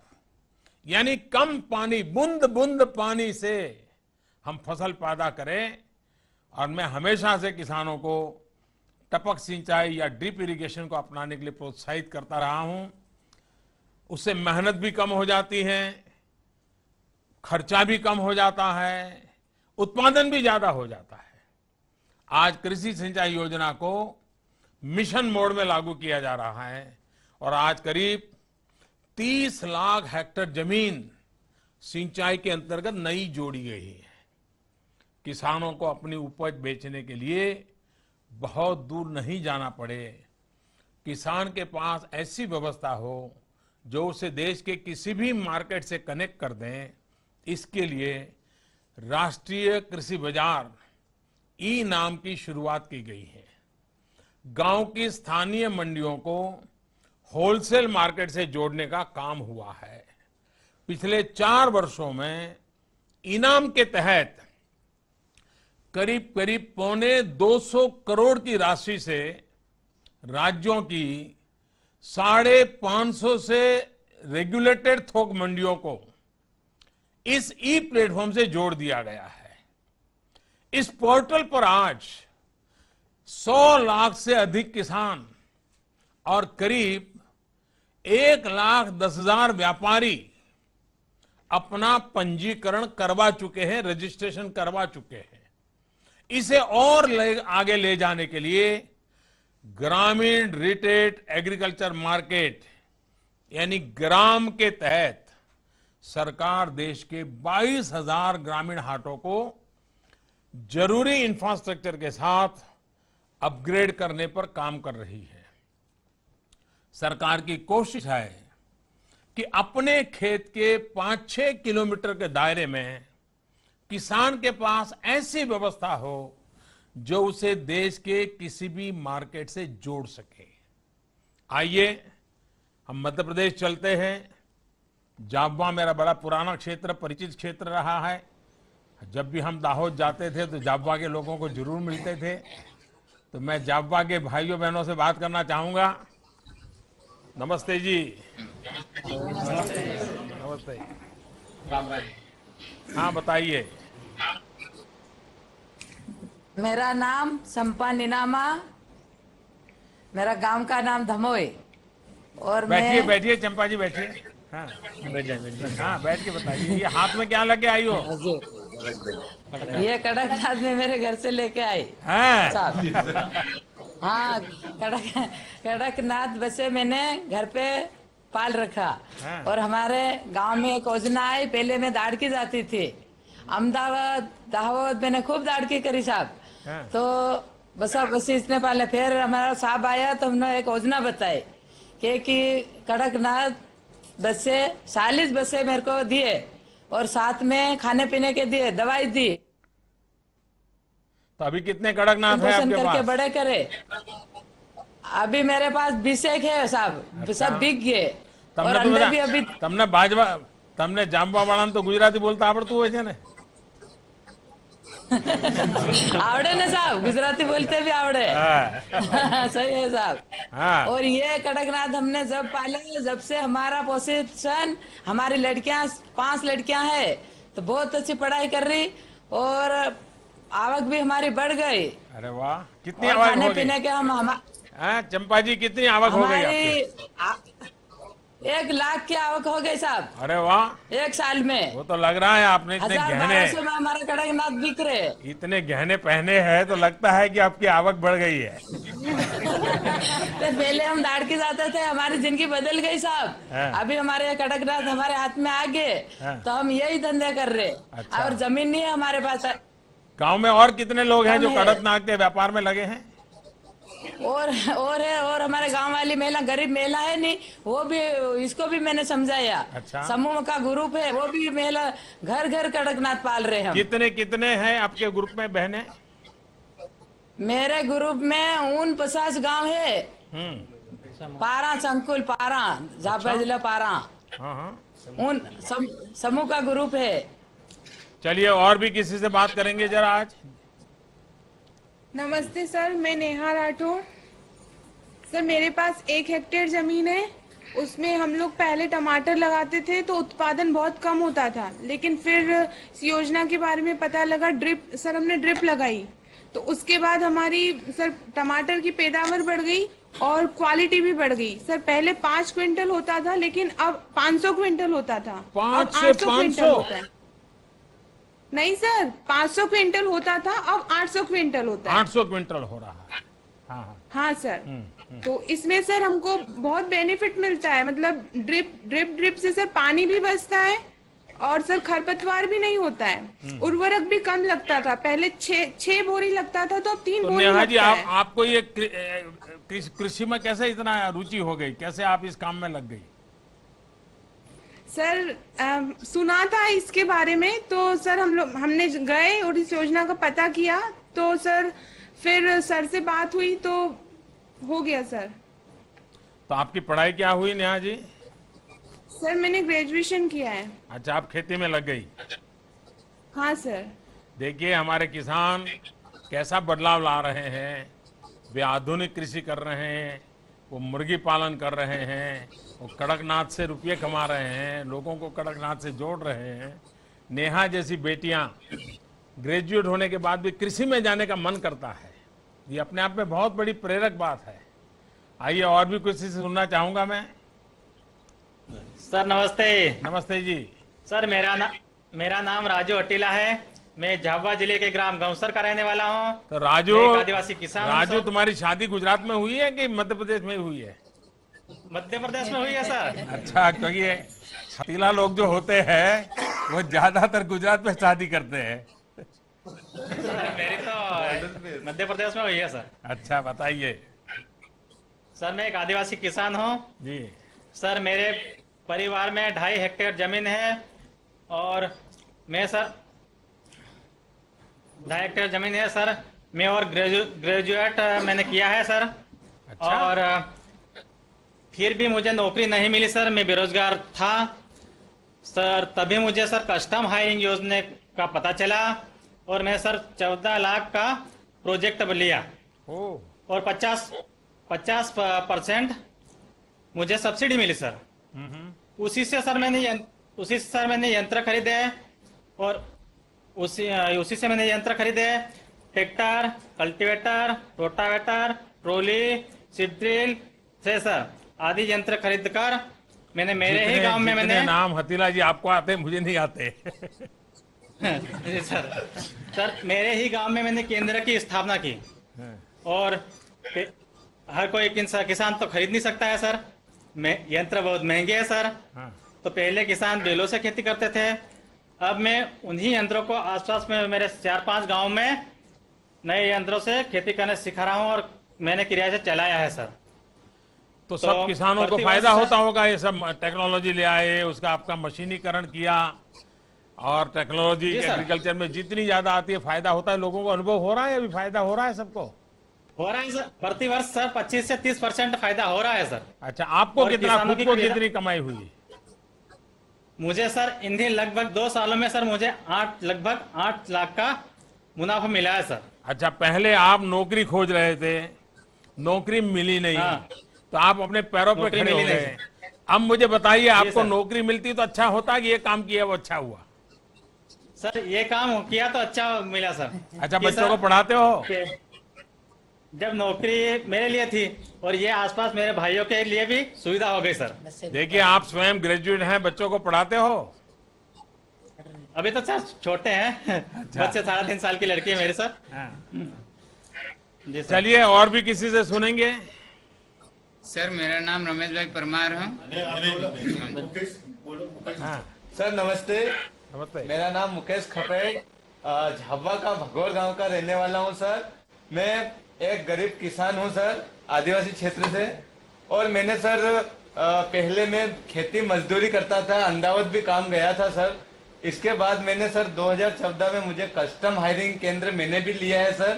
यानी कम पानी, बूंद बूंद पानी से हम फसल पैदा करें। और मैं हमेशा से किसानों को टपक सिंचाई या ड्रिप इरिगेशन को अपनाने के लिए प्रोत्साहित करता रहा हूं। उससे मेहनत भी कम हो जाती है, खर्चा भी कम हो जाता है, उत्पादन भी ज्यादा हो जाता है। आज कृषि सिंचाई योजना को मिशन मोड में लागू किया जा रहा है और आज करीब 30 लाख हेक्टेयर जमीन सिंचाई के अंतर्गत नई जोड़ी गई है। किसानों को अपनी उपज बेचने के लिए बहुत दूर नहीं जाना पड़े, किसान के पास ऐसी व्यवस्था हो जो उसे देश के किसी भी मार्केट से कनेक्ट कर दें। इसके लिए राष्ट्रीय कृषि बाजार ई नाम की शुरुआत की गई है। गांव की स्थानीय मंडियों को होलसेल मार्केट से जोड़ने का काम हुआ है। पिछले 4 वर्षों में इनाम के तहत करीब करीब 2.25 करोड़ की राशि से राज्यों की 550 से रेगुलेटेड थोक मंडियों को इस ई प्लेटफॉर्म से जोड़ दिया गया है। इस पोर्टल पर आज 100 लाख से अधिक किसान और करीब 1,10,000 व्यापारी अपना पंजीकरण करवा चुके हैं, रजिस्ट्रेशन करवा चुके हैं। इसे और आगे ले जाने के लिए ग्रामीण रिटेल एग्रीकल्चर मार्केट यानी ग्राम के तहत सरकार देश के 22,000 ग्रामीण हाटों को जरूरी इंफ्रास्ट्रक्चर के साथ अपग्रेड करने पर काम कर रही है। सरकार की कोशिश है कि अपने खेत के 5-6 किलोमीटर के दायरे में किसान के पास ऐसी व्यवस्था हो जो उसे देश के किसी भी मार्केट से जोड़ सके। आइए हम मध्य प्रदेश चलते हैं। झाबुआ मेरा बड़ा पुराना क्षेत्र, परिचित क्षेत्र रहा है। जब भी हम दाहोद जाते थे तो झाबुआ के लोगों को जरूर मिलते थे। तो मैं झाबुआ के भाइयों बहनों से बात करना चाहूँगा। नमस्ते जी। नमस्ते। नमस्ते। हाँ बताइए। मेरा नाम संपा निनामा, मेरा गांव का नाम धमोय। और बैठिए बैठिए चंपा जी, बैठिए। हाँ बैठ के बताइए, ये हाथ में क्या लेके आई हो? ये कड़कनाथ में मेरे घर से लेके आई। हाँ कड़कनाथ वैसे मैंने घर पे पाल रखा। और हमारे गांव में एक योजना आई, पहले मैं दाड़ की जाती थी अहमदाबाद दाहोद, मैंने खूब दाड़ की करी साहब। तो बसा बसी इसने पाले। फिर हमारा साहब आया तो हमने एक योजना बताई कि कड़कनाथ बसें 40 बसें मेरे को दिए और साथ में खाने पीने के दिए, दवाई दी। तो अभी कितने कड़कनाथ है आपके पास? करके बड़े करे। अभी मेरे पास 20 है साहब, सब बिक गए। और अंदर भी अभी तुमने भाजपा तुमने जामवाड़ान तो गुजराती बोलता आवड़तु होय छे ने? आवड़े ना साहब, गुजराती बोलते भी आवड़े। सही है साहब। और ये कड़कनाथ हमने जब पाले, जब से हमारा पोषण, हमारी लड़कियां 5 लड़कियां हैं तो बहुत अच्छी पढ़ाई कर रही और आवक भी हमारी बढ़ गई। अरे वाह, कितनी आवक हो गई? खाने पीने के हम चंपा जी कितनी आवक हो गई? 1 लाख की आवक हो गई साहब। अरे वाह, 1 साल में। वो तो लग रहा है आपने इतने गहने, हमारे कड़कनाथ बिक रहे, इतने गहने पहने हैं तो लगता है कि आपकी आवक बढ़ गई है। तो पहले हम दाड़ के जाते थे, हमारी जिंदगी बदल गई साहब। अभी हमारे कड़कनाथ हमारे हाथ में आ गए तो हम यही धंधे कर रहे। अच्छा। और जमीन नहीं है हमारे पास। गाँव में और कितने लोग हैं जो कड़कनाथ के व्यापार में लगे हैं? और है, और हमारे गांव वाली महिला, गरीब महिला है नहीं, वो भी, इसको भी मैंने समझाया। अच्छा। समूह का ग्रुप है, वो भी महिला घर घर कड़कनाथ पाल रहे हैं। कितने कितने हैं आपके ग्रुप में बहने? मेरे ग्रुप में 49 गांव है। पारा संकुल, पारा झाबुआ जिला, पारा समूह का ग्रुप है। चलिए और भी किसी से बात करेंगे जरा आज। नमस्ते सर, मैं नेहा राठौर। सर मेरे पास 1 हेक्टेयर ज़मीन है, उसमें हम लोग पहले टमाटर लगाते थे तो उत्पादन बहुत कम होता था, लेकिन फिर इस योजना के बारे में पता लगा, ड्रिप, सर हमने ड्रिप लगाई तो उसके बाद हमारी सर टमाटर की पैदावार बढ़ गई और क्वालिटी भी बढ़ गई। सर पहले 5 क्विंटल होता था लेकिन अब 500 क्विंटल होता था। 500 क्विंटल होता है। नहीं सर, 500 क्विंटल होता था, अब 800 क्विंटल होता है। 800 क्विंटल हो रहा है। हाँ सर। तो इसमें सर हमको बहुत बेनिफिट मिलता है, मतलब ड्रिप से सर पानी भी बचता है और सर खरपतवार भी नहीं होता है। उर्वरक भी कम लगता था, पहले 6 बोरी लगता था तो अब 3 बोरी लगता जी है। आपको ये कृषि में कैसे इतना रुचि हो गई, कैसे आप इस काम में लग गई? सर सुना था इसके बारे में तो सर हमने गए और इस योजना का पता किया तो सर फिर सर से बात हुई तो हो गया सर। तो आपकी पढ़ाई क्या हुई नेहा जी? सर मैंने ग्रेजुएशन किया है। अच्छा, आप खेती में लग गई। हाँ सर। देखिए हमारे किसान कैसा बदलाव ला रहे हैं, वे आधुनिक कृषि कर रहे हैं, वो मुर्गी पालन कर रहे हैं, वो कड़कनाथ से रुपये कमा रहे हैं, लोगों को कड़कनाथ से जोड़ रहे हैं। नेहा जैसी बेटियां ग्रेजुएट होने के बाद भी कृषि में जाने का मन करता है, ये अपने आप में बहुत बड़ी प्रेरक बात है। आइए और भी कुछ से सुनना चाहूँगा मैं। सर नमस्ते। नमस्ते जी। सर मेरा नाम राजू अट्टिला है, मैं झाबुआ जिले के ग्राम गौंसर का रहने वाला हूँ। तो राजू, आदिवासी किसान। राजू तुम्हारी शादी गुजरात में हुई है कि मध्य प्रदेश में हुई है? मध्य प्रदेश में हुई है सर। अच्छा, क्योंकि छतीला लोग जो होते हैं वो ज्यादातर गुजरात में शादी करते हैं। मेरी तो मध्य प्रदेश में हुई है सर। अच्छा बताइए सर। मैं एक आदिवासी किसान हूँ जी सर। मेरे परिवार में 2.5 हेक्टेयर जमीन है और मैं सर 2.5 हेक्टेयर जमीन है सर। मैं और ग्रेजुएट मैंने किया है सर। अच्छा। और फिर भी मुझे नौकरी नहीं मिली सर। मैं बेरोजगार था सर। तभी मुझे सर कस्टम हायरिंग योजना का पता चला और मैं सर 14 लाख का प्रोजेक्ट लिया और 50% मुझे सब्सिडी मिली सर। उसी से सर मैंने यंत्र खरीदे और उसी से मैंने यंत्र खरीदे। Tractor, cultivator, rotavator, trolley, seed drill, thresher आदि यंत्र खरीदकर मैंने मेरे ही गांव में मैंने नाम हतीला जी आपको आते मुझे नहीं आते। सर मेरे ही गांव में मैंने केंद्र की स्थापना की और हर कोई किसान तो खरीद नहीं सकता है सर। यंत्र बहुत महंगे है सर। तो पहले किसान बैलों से खेती करते थे। अब मैं उन्हीं यंत्रों को आसपास में मेरे 4-5 गांव में नए यंत्रों से खेती करने सिखा रहा हूं और मैंने किराया से चलाया है सर। तो सब किसानों को फायदा होता होगा। ये सब टेक्नोलॉजी ले आए, उसका आपका मशीनीकरण किया और टेक्नोलॉजी एग्रीकल्चर में जितनी ज्यादा आती है फायदा होता है। लोगों को अनुभव हो रहा है, अभी फायदा हो रहा है, सबको हो रहा है सर। प्रति वर्ष सर 25 से 30% फायदा हो रहा है सर। अच्छा, आपको कितनी कमाई हुई? मुझे सर इन्हीं लगभग 2 सालों में सर मुझे लगभग 8 लाख का मुनाफा मिला है सर। अच्छा, पहले आप नौकरी खोज रहे थे, नौकरी मिली नहीं। हाँ। तो आप अपने पैरों पर खड़े हो गए। अब मुझे बताइए, आपको नौकरी मिलती तो अच्छा होता कि ये काम किया वो अच्छा हुआ? सर ये काम किया तो अच्छा मिला सर। अच्छा, बच्चों को पढ़ाते हो? जब नौकरी मेरे लिए थी और ये आसपास मेरे भाइयों के लिए भी सुविधा हो गई सर। देखिए, आप स्वयं ग्रेजुएट हैं, बच्चों को पढ़ाते हो? अभी तो सर छोटे हैं। अच्छा। बच्चे 3.5 साल की लड़की है मेरे सर। हाँ। चलिए, और भी किसी से सुनेंगे। सर मेरा नाम रमेश भाई परमार है। सर नमस्ते। मेरा नाम मुकेश खपे, झाबुआ का भगोर गांव का रहने वाला हूं सर। मैं एक गरीब किसान हूं सर, आदिवासी क्षेत्र से। और मैंने सर पहले मैं खेती मजदूरी करता था, अंधावत भी काम गया था सर। इसके बाद मैंने सर 2014 में मुझे कस्टम हायरिंग केंद्र मैंने भी लिया है सर।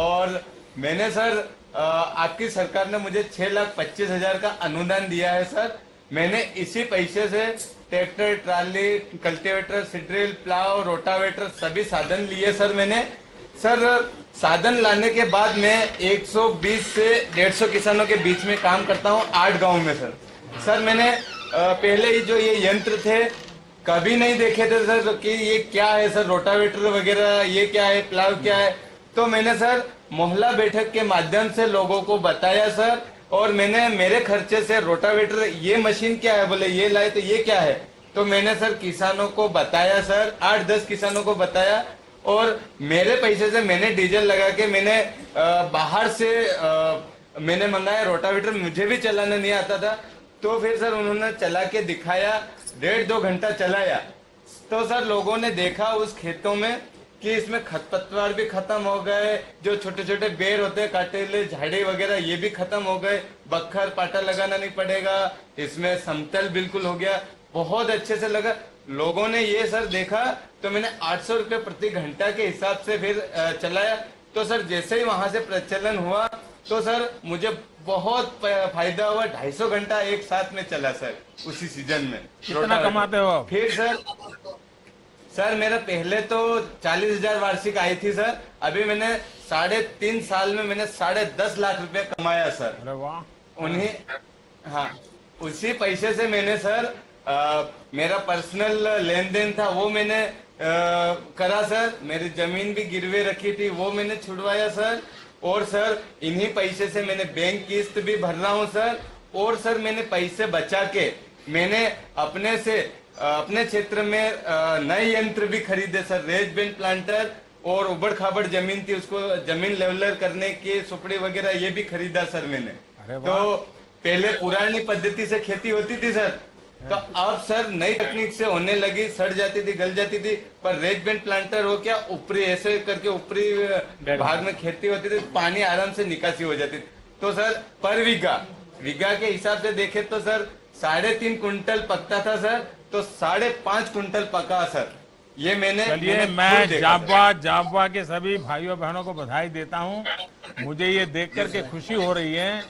और मैंने सर आपकी सरकार ने मुझे 6,25,000 का अनुदान दिया है सर। मैंने इसी पैसे से tractor, trolley, cultivator, seed drill, plough, rotavator सभी साधन लिए सर मैंने। सर साधन लाने के बाद मैं 120 से 150 किसानों के बीच में काम करता हूँ 8 गाँव में सर। सर मैंने पहले ही जो ये यंत्र थे कभी नहीं देखे थे सर कि ये क्या है सर, रोटावेटर वगैरह ये क्या है, प्लाव क्या है। तो मैंने सर मोहल्ला बैठक के माध्यम से लोगों को बताया सर। और मैंने मेरे खर्चे से रोटावेटर ये मशीन क्या है बोले, ये लाए तो ये क्या है। तो मैंने सर किसानों को बताया सर, 8-10 किसानों को बताया। और मेरे पैसे से मैंने डीजल लगा के मैंने बाहर से मैंने मंगाया रोटावेटर, मुझे भी चलाना नहीं आता था। तो फिर सर उन्होंने चला के दिखाया, 1.5-2 घंटा चलाया। तो सर लोगों ने देखा उस खेतों में कि इसमें खतपतवार भी खत्म हो गए, जो छोटे छोटे बेर होते हैं, काटेले झाड़ी वगैरह ये भी खत्म हो गए, बखर पाटा लगाना नहीं पड़ेगा, इसमें समतल बिल्कुल हो गया। बहुत अच्छे से लगा लोगों ने ये सर देखा। तो मैंने 800 रुपये प्रति घंटा के हिसाब से फिर चलाया। तो सर जैसे ही वहां से प्रचलन हुआ तो सर मुझे बहुत फायदा हुआ। 250 घंटा एक साथ में चला सर उसी सीजन में। कितना कमाते हो फिर सर? सर मेरा पहले तो 40,000 वार्षिक आई थी सर। अभी मैंने 3.5 साल में मैंने 10.5 लाख रुपए कमाया सर। अरे वाह। उन्हीं, हाँ, उसी पैसे से मैंने सर मेरा पर्सनल लेन देन था वो मैंने करा सर। मेरी जमीन भी गिरवे रखी थी वो मैंने छुड़वाया सर। और सर इन्हीं पैसे से मैंने बैंक किस्त भी भर रहा हूँ सर। और सर मैंने पैसे बचा के मैंने अपने क्षेत्र में नए यंत्र भी खरीदे सर, रेज बेंड प्लांटर और उबड़ खाबड़ जमीन थी उसको जमीन लेवलर करने के सुपड़ी वगैरह ये भी खरीदा सर मैंने। तो पहले पुरानी पद्धति से खेती होती थी सर। तो अब सर नई तकनीक से होने लगी, सड़ जाती थी, गल जाती थी, पर रेड बैंड प्लांटर हो क्या ऊपरी ऐसे करके ऊपरी भाग में खेती होती थी, पानी आराम से निकासी हो जाती थी। तो सर पर बीघा के हिसाब से देखे तो सर 3.5 क्विंटल पकता था सर, तो 5.5 क्विंटल पका सर। ये मैं झाबुआ के सभी भाइयों बहनों को बधाई देता हूँ। मुझे ये देख करके खुशी हो रही है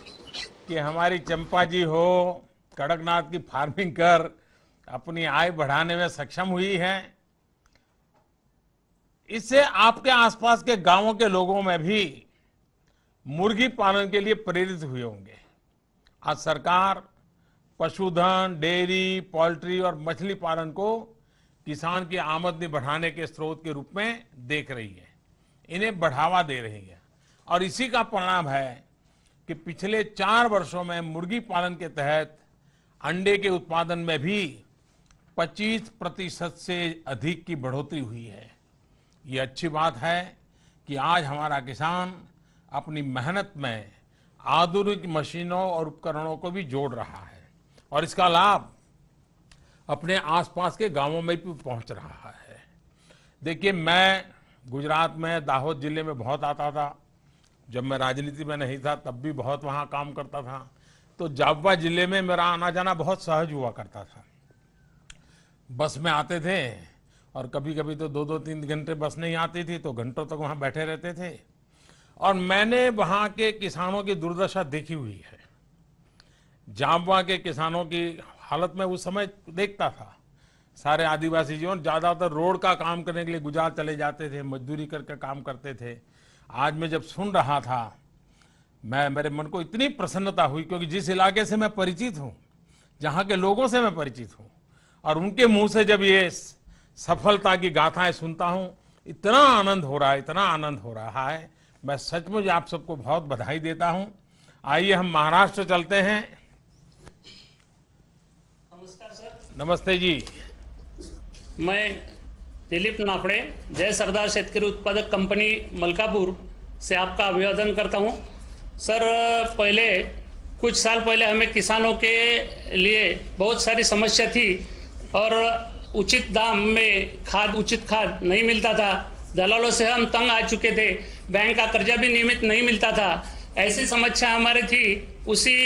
कि हमारी चंपा जी हो, कड़कनाथ की फार्मिंग कर अपनी आय बढ़ाने में सक्षम हुई है। इससे आपके आसपास के गांवों के लोगों में भी मुर्गी पालन के लिए प्रेरित हुए होंगे। आज सरकार पशुधन, डेयरी, पोल्ट्री और मछली पालन को किसान की आमदनी बढ़ाने के स्रोत के रूप में देख रही है, इन्हें बढ़ावा दे रही है। और इसी का परिणाम है कि पिछले 4 वर्षों में मुर्गी पालन के तहत अंडे के उत्पादन में भी 25% से अधिक की बढ़ोतरी हुई है। ये अच्छी बात है कि आज हमारा किसान अपनी मेहनत में आधुनिक मशीनों और उपकरणों को भी जोड़ रहा है और इसका लाभ अपने आसपास के गांवों में भी पहुंच रहा है। देखिए, मैं गुजरात में दाहोद जिले में बहुत आता था, जब मैं राजनीति में नहीं था तब भी बहुत वहाँ काम करता था, तो झाबुआ जिले में मेरा आना जाना बहुत सहज हुआ करता था। बस में आते थे और कभी कभी तो 2-3 घंटे बस नहीं आती थी, तो घंटों तक वहाँ बैठे रहते थे। और मैंने वहाँ के किसानों की दुर्दशा देखी हुई है। झाबुआ के किसानों की हालत में उस समय देखता था, सारे आदिवासी जीवन ज़्यादातर रोड का काम करने के लिए गुजरात चले जाते थे, मजदूरी करके काम करते थे। आज मैं जब सुन रहा था, मेरे मन को इतनी प्रसन्नता हुई, क्योंकि जिस इलाके से मैं परिचित हूँ, जहाँ के लोगों से मैं परिचित हूँ, और उनके मुंह से जब ये सफलता की गाथाएं सुनता हूँ, इतना आनंद हो रहा है, इतना आनंद हो रहा है। मैं सचमुच आप सबको बहुत बधाई देता हूँ। आइए हम महाराष्ट्र चलते हैं। नमस्ते जी, मैं दिलीप नाफड़े, जयसरदार शेतकरी उत्पादक कंपनी मलकापुर से आपका अभिवादन करता हूं। सर, पहले कुछ साल पहले हमें किसानों के लिए बहुत सारी समस्या थी और उचित दाम में उचित खाद नहीं मिलता था, दलालों से हम तंग आ चुके थे, बैंक का कर्जा भी नियमित नहीं मिलता था। ऐसी समस्या हमारी थी, उसी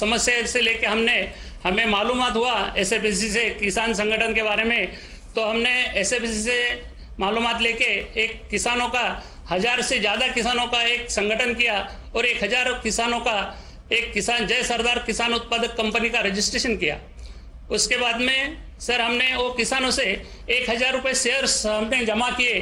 समस्या से लेके हमें मालूमात हुआ एसएफसी से किसान संगठन के बारे में, तो हमने एसएफसी से मालूमात लेके एक किसानों का 1000 से ज़्यादा किसानों का एक संगठन किया और 1000 किसानों का एक किसान जय सरदार किसान उत्पादक कंपनी का रजिस्ट्रेशन किया। उसके बाद में सर हमने वो किसानों से 1000 रुपये शेयर्स हमने जमा किए।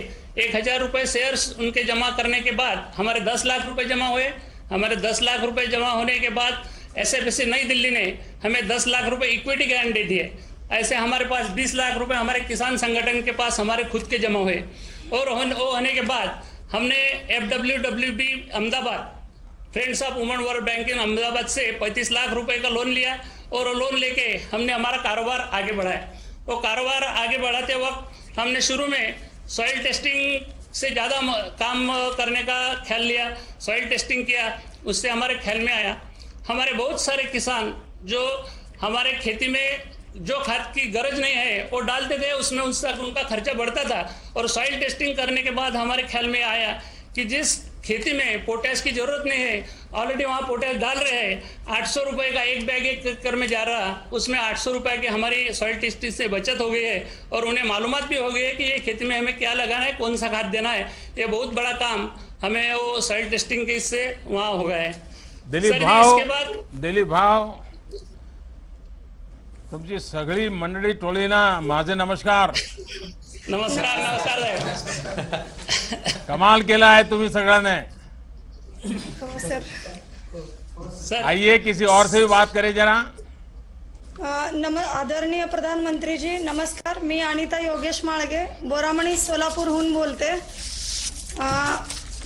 1000 रुपये शेयर्स उनके जमा करने के बाद हमारे 10 लाख रुपये जमा हुए। हमारे 10 लाख रुपये जमा होने के बाद एसएफसी नई दिल्ली ने हमें 10 लाख रुपए इक्विटी ग्रांट दे दिए। ऐसे हमारे पास 20 लाख रुपए हमारे किसान संगठन के पास हमारे खुद के जमा हुए। और वो होने के बाद हमने FWWB Ahmedabad, friends of women world bank in Ahmedabad से 35 लाख रुपए का लोन लिया और लोन लेके हमने हमारा कारोबार आगे बढ़ाया। वो कारोबार आगे बढ़ाते वक्त हमने शुरू में सॉइल टेस्टिंग से ज़्यादा काम करने का ख्याल लिया, सॉइल टेस्टिंग किया, उससे हमारे ख्याल में आया हमारे बहुत सारे किसान जो हमारे खेती में जो खाद की गरज नहीं है वो डालते थे, उसमें उनका खर्चा बढ़ता था। और सॉइल टेस्टिंग करने के बाद हमारे ख्याल में आया कि जिस खेती में पोटैश की जरूरत नहीं है, ऑलरेडी वहाँ पोटैश डाल रहे हैं, 800 रुपये का एक बैग एक कर में जा रहा, उसमें 800 रुपये की हमारी सॉइल टेस्टिंग से बचत हो गई है। और उन्हें मालूमात भी हो गई है कि ये खेती में हमें क्या लगाना है, कौन सा खाद देना है। ये बहुत बड़ा काम हमें वो सॉइल टेस्टिंग के इससे वहाँ हो गया है। दिलीप भाव, तुमची सगळी मंडळी टोळीना माझे नमस्कार। कमाल केला आहे तुम्ही सगळ्यांनी। आइए किसी और से भी बात करें जरा। आदरणीय प्रधानमंत्री जी नमस्कार, मी अनिता योगेश माळगे, बोरामणी सोलापूरहून बोलते।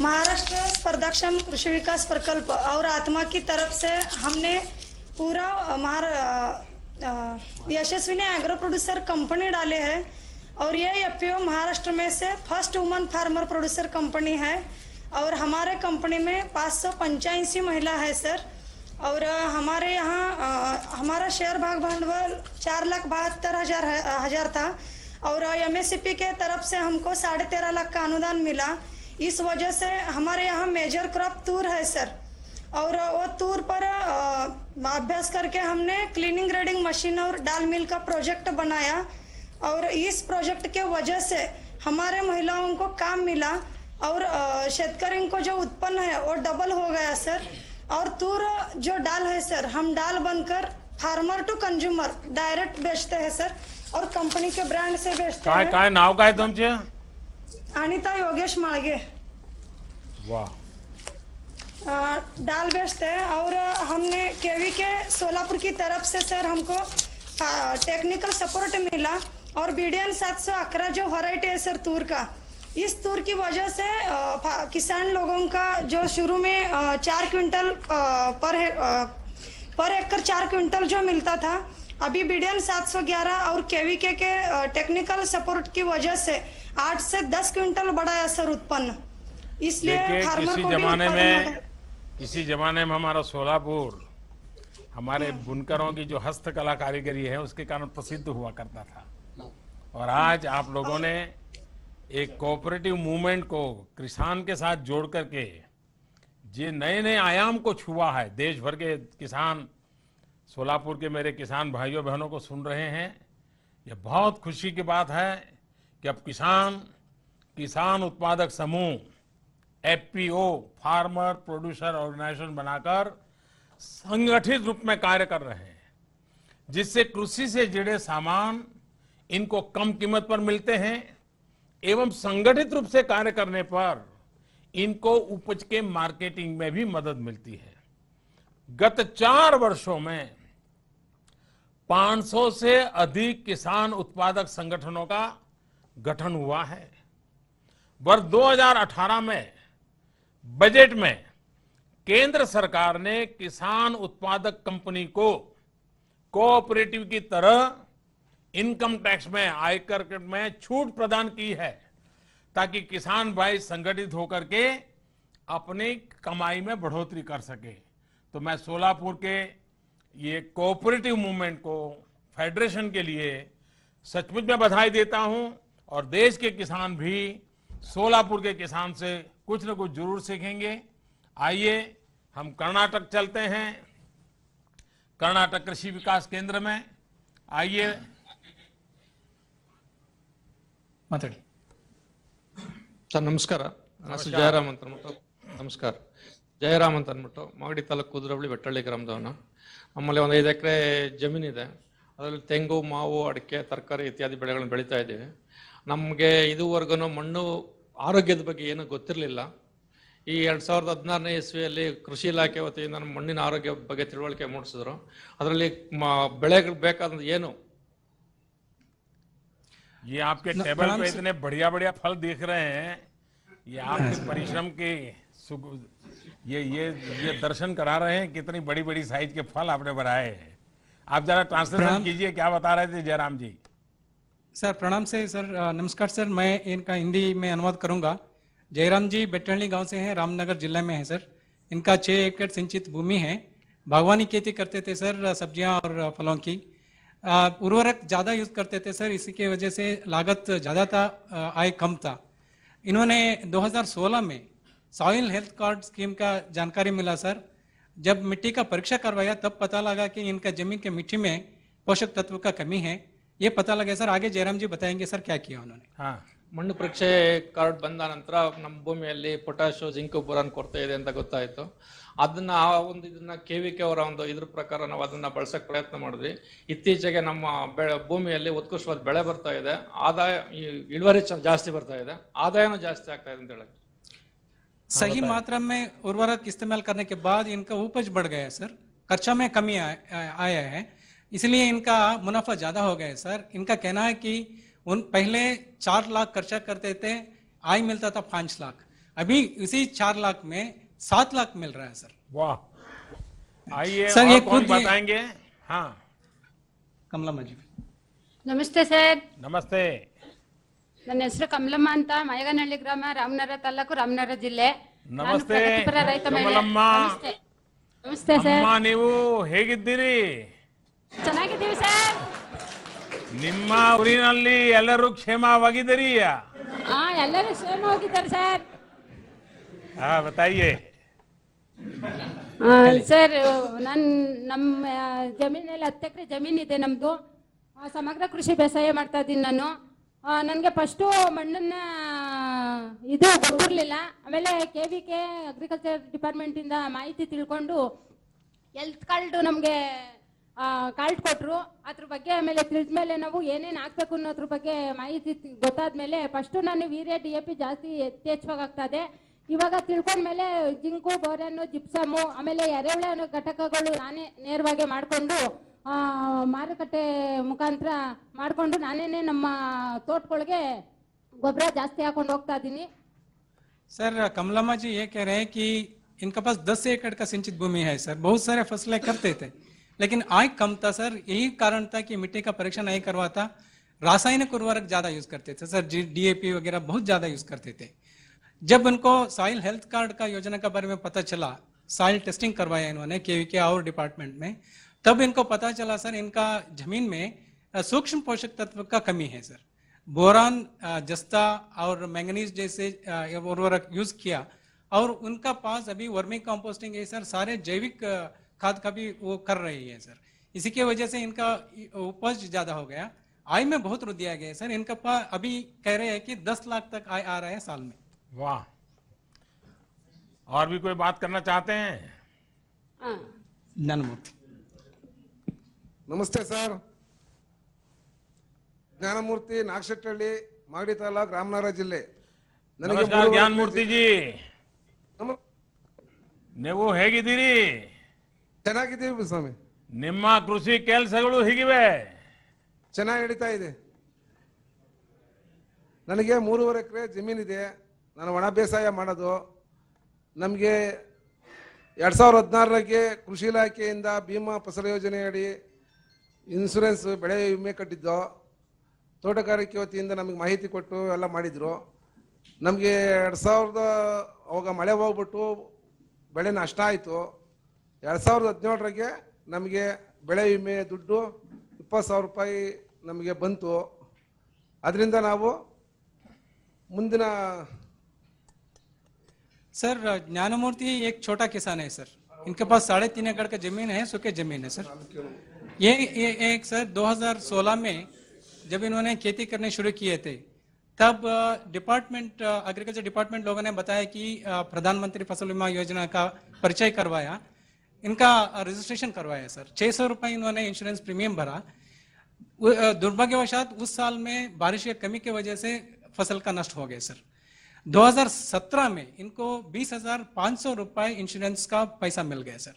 महाराष्ट्र स्पर्धाक्षम कृषि विकास प्रकल्प और आत्मा की तरफ से हमने पूरा यशस्वी ने एग्रो प्रोड्यूसर कंपनी डाले हैं और ये एफपीओ महाराष्ट्र में से first woman farmer producer company है और हमारे कंपनी में 585 महिला है सर। और हमारे यहाँ हमारा शेयर भाग भांडवल 4,72,000 था और MSCP के तरफ से हमको 13.5 लाख का अनुदान मिला। इस वजह से हमारे यहाँ मेजर क्रॉप तूर है सर, और वो तूर पर अभ्यास करके हमने क्लीनिंग ग्रेडिंग मशीन और दाल मिल का प्रोजेक्ट बनाया, और इस प्रोजेक्ट के वजह से हमारे महिलाओं को काम मिला और शेतकारी को जो उत्पन्न है वो डबल हो गया सर। और तूर जो दाल है सर, हम दाल बनकर फार्मर टू कंज्यूमर डायरेक्ट बेचते हैं सर, और कंपनी के ब्रांड से बेचते हैं। काय नाव काय तुमचे? अनिता योगेश मालगे। वाह। दाल बेचते हैं, और हमने केवी के सोलापुर की तरफ से सर हमको टेक्निकल सपोर्ट मिला, और BDN 711 जो वैरायटी है सर तूर का, इस तूर की वजह से किसान लोगों का जो शुरू में 4 क्विंटल पर एकड़ 4 क्विंटल जो मिलता था, अभी BDN 711 और KVK के टेक्निकल सपोर्ट की वजह से 8 से 10 क्विंटल बढ़ाया सर उत्पन्न। इसलिए किसी जमाने में हमारा सोलापुर हमारे बुनकरों की जो हस्तकला कारीगरी है उसके कारण प्रसिद्ध हुआ करता था, और आज आप लोगों ने एक कोऑपरेटिव मूवमेंट को किसान के साथ जोड़ करके ये नए नए आयाम को छुआ है। देश भर के किसान, सोलापुर के मेरे किसान भाइयों बहनों को सुन रहे हैं, यह बहुत खुशी की बात है कि अब किसान उत्पादक समूह FPO फार्मर प्रोड्यूसर ऑर्गेनाइजेशन बनाकर संगठित रूप में कार्य कर रहे हैं, जिससे कृषि से जुड़े सामान इनको कम कीमत पर मिलते हैं एवं संगठित रूप से कार्य करने पर इनको उपज के मार्केटिंग में भी मदद मिलती है। गत 4 वर्षों में 500 से अधिक किसान उत्पादक संगठनों का गठन हुआ है। वर्ष 2018 में बजट में केंद्र सरकार ने किसान उत्पादक कंपनी को कोऑपरेटिव की तरह इनकम टैक्स में, आयकर में छूट प्रदान की है, ताकि किसान भाई संगठित होकर के अपनी कमाई में बढ़ोतरी कर सके। तो मैं सोलापुर के ये कोऑपरेटिव मूवमेंट को, फेडरेशन के लिए सचमुच में बधाई देता हूं, और देश के किसान भी सोलापुर के किसान से कुछ न कुछ जरूर सीखेंगे। आइए हम कर्नाटक चलते हैं, कर्नाटक कृषि विकास केंद्र में। आइए माताजी ಸರ್ ನಮಸ್ಕಾರ, ಜಯರಾಮ್ ಅಂತ ಅನ್ಬಿಟ್ಟು. ನಮಸ್ಕಾರ, ಜಯರಾಮ್ ಅಂತ ಅನ್ಬಿಟ್ಟು, ಮಾಗಡಿ ತಾಲೂಕು ಕುದ್ರಬಳ್ಳಿ ಬೆಟ್ಟಳ್ಳಿ ಗ್ರಾಮದವನು. ಆಮೇಲೆ ಒಂದು 5 ಎಕರೆ ಜಮೀನಿದೆ, ಅದರಲ್ಲಿ ತೆಂಗು, ಮಾವು, ಅಡಿಕೆ, ತರಕಾರಿ ಇತ್ಯಾದಿ ಬೆಳೆಗಳನ್ನು ಬೆಳೀತಾ ಇದ್ದೀವಿ. ನಮಗೆ ಇದುವರೆಗೂ ಮಣ್ಣು ಆರೋಗ್ಯದ ಬಗ್ಗೆ ಏನೂ ಗೊತ್ತಿರಲಿಲ್ಲ. ಈ 2016ನೇ ಇಸವಿಯಲ್ಲಿ ಕೃಷಿ ಇಲಾಖೆ ವತಿಯಿಂದ ನಮ್ಮ ಮಣ್ಣಿನ ಆರೋಗ್ಯ ಬಗ್ಗೆ ತಿಳುವಳಿಕೆ ಮೂಡಿಸಿದ್ರು. ಅದರಲ್ಲಿ ಬೆಳೆಗಳು ಬೇಕಾದ ಏನು, ये आपके टेबल पे इतने बढ़िया बढ़िया फल देख रहे हैं, ये आपके परिश्रम के ये दर्शन करा रहे हैं, कितनी बड़ी बड़ी साइज के फल आपने बनाए हैं। आप जरा ट्रांसलेशन कीजिए, क्या बता रहे थे जयराम जी? सर प्रणाम से सर, नमस्कार सर, मैं इनका हिंदी में अनुवाद करूंगा। जयराम जी बेटली गांव से हैं, रामनगर जिला में है सर। इनका 6 एकड़ सिंचित भूमि है, बागवानी खेती करते थे सर, सब्जियाँ और फलों की। उर्वरक ज़्यादा यूज करते थे सर, इसी के वजह से लागत ज़्यादा था, आय कम था। इन्होंने 2016 में सॉइल हेल्थ कार्ड स्कीम का जानकारी मिला सर। जब मिट्टी का परीक्षा करवाया तब पता लगा कि इनका जमीन के मिट्टी में पोषक तत्व का कमी है, ये पता लगा सर। आगे जयराम जी बताएंगे सर क्या किया उन्होंने। हाँ, ಮಣ್ಣು ಪರೀಕ್ಷೆ ಕಾರ್ಡ್ ಬಂದ ನಂತರ ನಮ್ಮ ಭೂಮಿಯಲ್ಲಿ ಪೊಟ್ಯಾಶೋ, ಜಿಂಕ್, ಬೋರಾನ್ ಕೊರತೆ ಇದೆ ಅಂತ ಗೊತ್ತಾಯಿತು. ಅದನ್ನ ಆ ಒಂದು ಇದನ್ನ KVK ಅವರ ಒಂದು ಇದ್ರ ಪ್ರಕಾರ ನಾವು ಅದನ್ನ ಬಳಸೋಕೆ ಪ್ರಯತ್ನ ಮಾಡಿದ್ವಿ. ಇತ್ತೀಚೆಗೆ ನಮ್ಮ ಭೂಮಿಯಲ್ಲಿ ಉತ್ಕೃಷ್ಟವಾದ ಬೆಳೆ ಬರ್ತಾ ಇದೆ, ಆದಾಯ, ಇಳುವರಿ ಜಾಸ್ತಿ ಬರ್ತಾ ಇದೆ, ಆದಾಯನೂ ಜಾಸ್ತಿ ಆಗ್ತಾ ಇದೆ ಅಂತ ಹೇಳಿ. सही मात्रा में उर्वरक इस्तेमाल करने के बाद इनका उपज बढ़ गया सर, खर्चा में कमी आया है, इसलिए इनका मुनाफा ज्यादा हो गया सर। इनका कहना है कि उन पहले 4 लाख खर्चा करते थे, आय मिलता था 5 लाख, अभी इसी 4 लाख में 7 लाख मिल रहा है सर। वाह, आइए सर ये खुद बताएंगे। हाँ, कमला मांजी. नमस्ते सर. नमस्ते. ನನ್ನ ಹೆಸರು ಕಮಲಮ್ಮ ಅಂತ, ಮಯಗನಹಳ್ಳಿ ಗ್ರಾಮ, ರಾಮನಗರ ತಾಲೂಕು, ರಾಮನಗರ ಜಿಲ್ಲೆ. ನಮಸ್ತೆ ಕಮಲಮ್ಮ. ನಮಸ್ತೆ ಸರ್. ಅಮ್ಮ ನೀವು ಹೇಗಿದ್ದೀರಿ? ಚೆನ್ನಾಗಿದ್ದೀವಿ ಸರ್. ನಿಮ್ಮ ಊರಿನಲ್ಲಿ ಎಲ್ಲರೂ ಕ್ಷೇಮವಾಗಿದ್ದೀರಿ? ಹಾ, ಎಲ್ಲರೂ ಕ್ಷೇಮವಾಗಿದ್ದಾರೆ ಸರ್. ಹಾ, ಬತಾಯಿಯೇ. ಸರ್, ನಮ್ಮ ಜಮೀನಲ್ಲಿ 10 ಎಕರೆ ಜಮೀನು ಇದೆ ನಮ್ದು. ಸಮಗ್ರ ಕೃಷಿ ಬೇಸಾಯ ಮಾಡ್ತಾ ಇದ್ದೀನಿ ನಾನು. ನನಗೆ ಫಸ್ಟು ಮಣ್ಣನ್ನು ಇದು ಗೊತ್ತಿರಲಿಲ್ಲ. ಆಮೇಲೆ KVK ಅಗ್ರಿಕಲ್ಚರ್ ಡಿಪಾರ್ಟ್ಮೆಂಟಿಂದ ಮಾಹಿತಿ ತಿಳ್ಕೊಂಡು ಹೆಲ್ತ್ ಕಾರ್ಡು ನಮಗೆ ಕಾರ್ಡ್ ಕೊಟ್ಟರು. ಅದ್ರ ಬಗ್ಗೆ ಆಮೇಲೆ ತಿಳಿದ ಮೇಲೆ ನಾವು ಏನೇನು ಹಾಕ್ಬೇಕು ಅನ್ನೋದ್ರ ಬಗ್ಗೆ ಮಾಹಿತಿ ಗೊತ್ತಾದ್ಮೇಲೆ ಫಸ್ಟು ನಾನು ವೀರ್ಯ DAP ಜಾಸ್ತಿ ಯಥೇಚ್ಛವಾಗಿ ಆಗ್ತದೆ. ಇವಾಗ ತಿಳ್ಕೊಂಡ್ಮೇಲೆ ಜಿಂಕು, ಬೋರನ್ನು, ಜಿಪ್ಸಮು, ಆಮೇಲೆ ಎರೆಹುಳ ಅನ್ನೋ ಘಟಕಗಳು ನಾನೇ ನೇರವಾಗಿ ಮಾಡಿಕೊಂಡು ಮಾರುಕಟ್ಟೆ ಮುಖಾಂತರ ಮಾಡಿಕೊಂಡು ನಾನೇನೆ ನಮ್ಮ ತೋಟಗಳಿಗೆ गोबरा जास्ती हाकंड होता दीनी। सर, कमलामा जी ये कह रहे हैं कि इनका पास 10 एकड़ का सिंचित भूमि है सर, बहुत सारे फसलें करते थे लेकिन आय कम था सर। यही कारण था कि मिट्टी का परीक्षण नहीं करवाता, रासायनिक उर्वरक ज्यादा यूज करते थे सर, DAP वगैरह बहुत ज्यादा यूज करते थे। जब उनको सॉइल हेल्थ कार्ड का योजना के बारे में पता चला, सॉइल टेस्टिंग करवाया इन्होंने KVK और डिपार्टमेंट में, तब इनको पता चला सर इनका जमीन में सूक्ष्म पोषक तत्व का कमी है सर। बोरान, जस्ता और मैंगनीज जैसे उर्वरक यूज किया और उनका पास अभी वर्मी कंपोस्टिंग है सर, सारे जैविक खाद का भी वो कर रही है सर। इसी के वजह से इनका उपज ज्यादा हो गया, आय में बहुत रुदिया गया सर। इनका पास अभी कह रहे हैं कि 10 लाख तक आय आ रहा है साल में। वाह, और भी कोई बात करना चाहते हैं? ज्ञानमूर्ति। नमस्ते सर. ज्ञानमूर्ति, नागशेट्टहळ्ळि, मागडी तालूक, रामनगर जिले. नमस्कार ज्ञानमूर्ति जी. ನೀವು ಹೇಗಿದ್ದೀರಿ? ಚೆನ್ನಾಗಿದ್ದೀವಿ ಸ್ವಾಮಿ. ನಿಮ್ಮ ಕೃಷಿ ಕೆಲಸಗಳು ಹೇಗಿವೆ? ಚೆನ್ನಾಗಿ ನಡೀತಾ ಇದೆ. ನನಗೆ 3.5 ಎಕರೆ ಜಮೀನಿದೆ, ನಾನು ಒಣ ಬೇಸಾಯ ಮಾಡೋದು. ನಮಗೆ 2016ಕ್ಕೆ ಕೃಷಿ ಇಲಾಖೆಯಿಂದ ಭೀಮಾ ಫಸಲ ಯೋಜನೆ ಅಡಿ ಇನ್ಶೂರೆನ್ಸ್ ಬೆಳೆ ವಿಮೆ ಕಟ್ಟಿದ್ದು. ತೋಟಗಾರಿಕೆ ವತಿಯಿಂದ ನಮಗೆ ಮಾಹಿತಿ ಕೊಟ್ಟು ಎಲ್ಲ ಮಾಡಿದರು. ನಮಗೆ 2000 ಅವಾಗ ಮಳೆ ಹೋಗ್ಬಿಟ್ಟು ಬೆಳೆ ನಷ್ಟ ಆಯಿತು. 2017ಕ್ಕೆ ನಮಗೆ ಬೆಳೆ ವಿಮೆ ದುಡ್ಡು 20,000 ರೂಪಾಯಿ ನಮಗೆ ಬಂತು. ಅದರಿಂದ ನಾವು ಮುಂದಿನ ಸರ್. ಜ್ಞಾನಮೂರ್ತಿ ಏಕ್ ಛೋಟಾ ಕಿಸಾನ್ ಹೈ ಸರ್, ಇನ್ಕೆ ಪಾಸ್ 3.5 एकड़ का ಜಮೀನ್ ಹೈ, ಸುಖೆ ಜಮೀನ್ ಹೈ ಸರ್. ये सर 2016 में जब इन्होंने खेती करने शुरू किए थे, तब डिपार्टमेंट एग्रीकल्चर डिपार्टमेंट लोगों ने बताया कि प्रधानमंत्री फसल बीमा योजना का परिचय करवाया, इनका रजिस्ट्रेशन करवाया सर. 600 रुपये इन्होंने इंश्योरेंस प्रीमियम भरा. दुर्भाग्यवशात उस साल में बारिश की कमी की वजह से फसल का नष्ट हो गया सर. 2017 में इनको 20,500 रुपये इंश्योरेंस का पैसा मिल गया सर.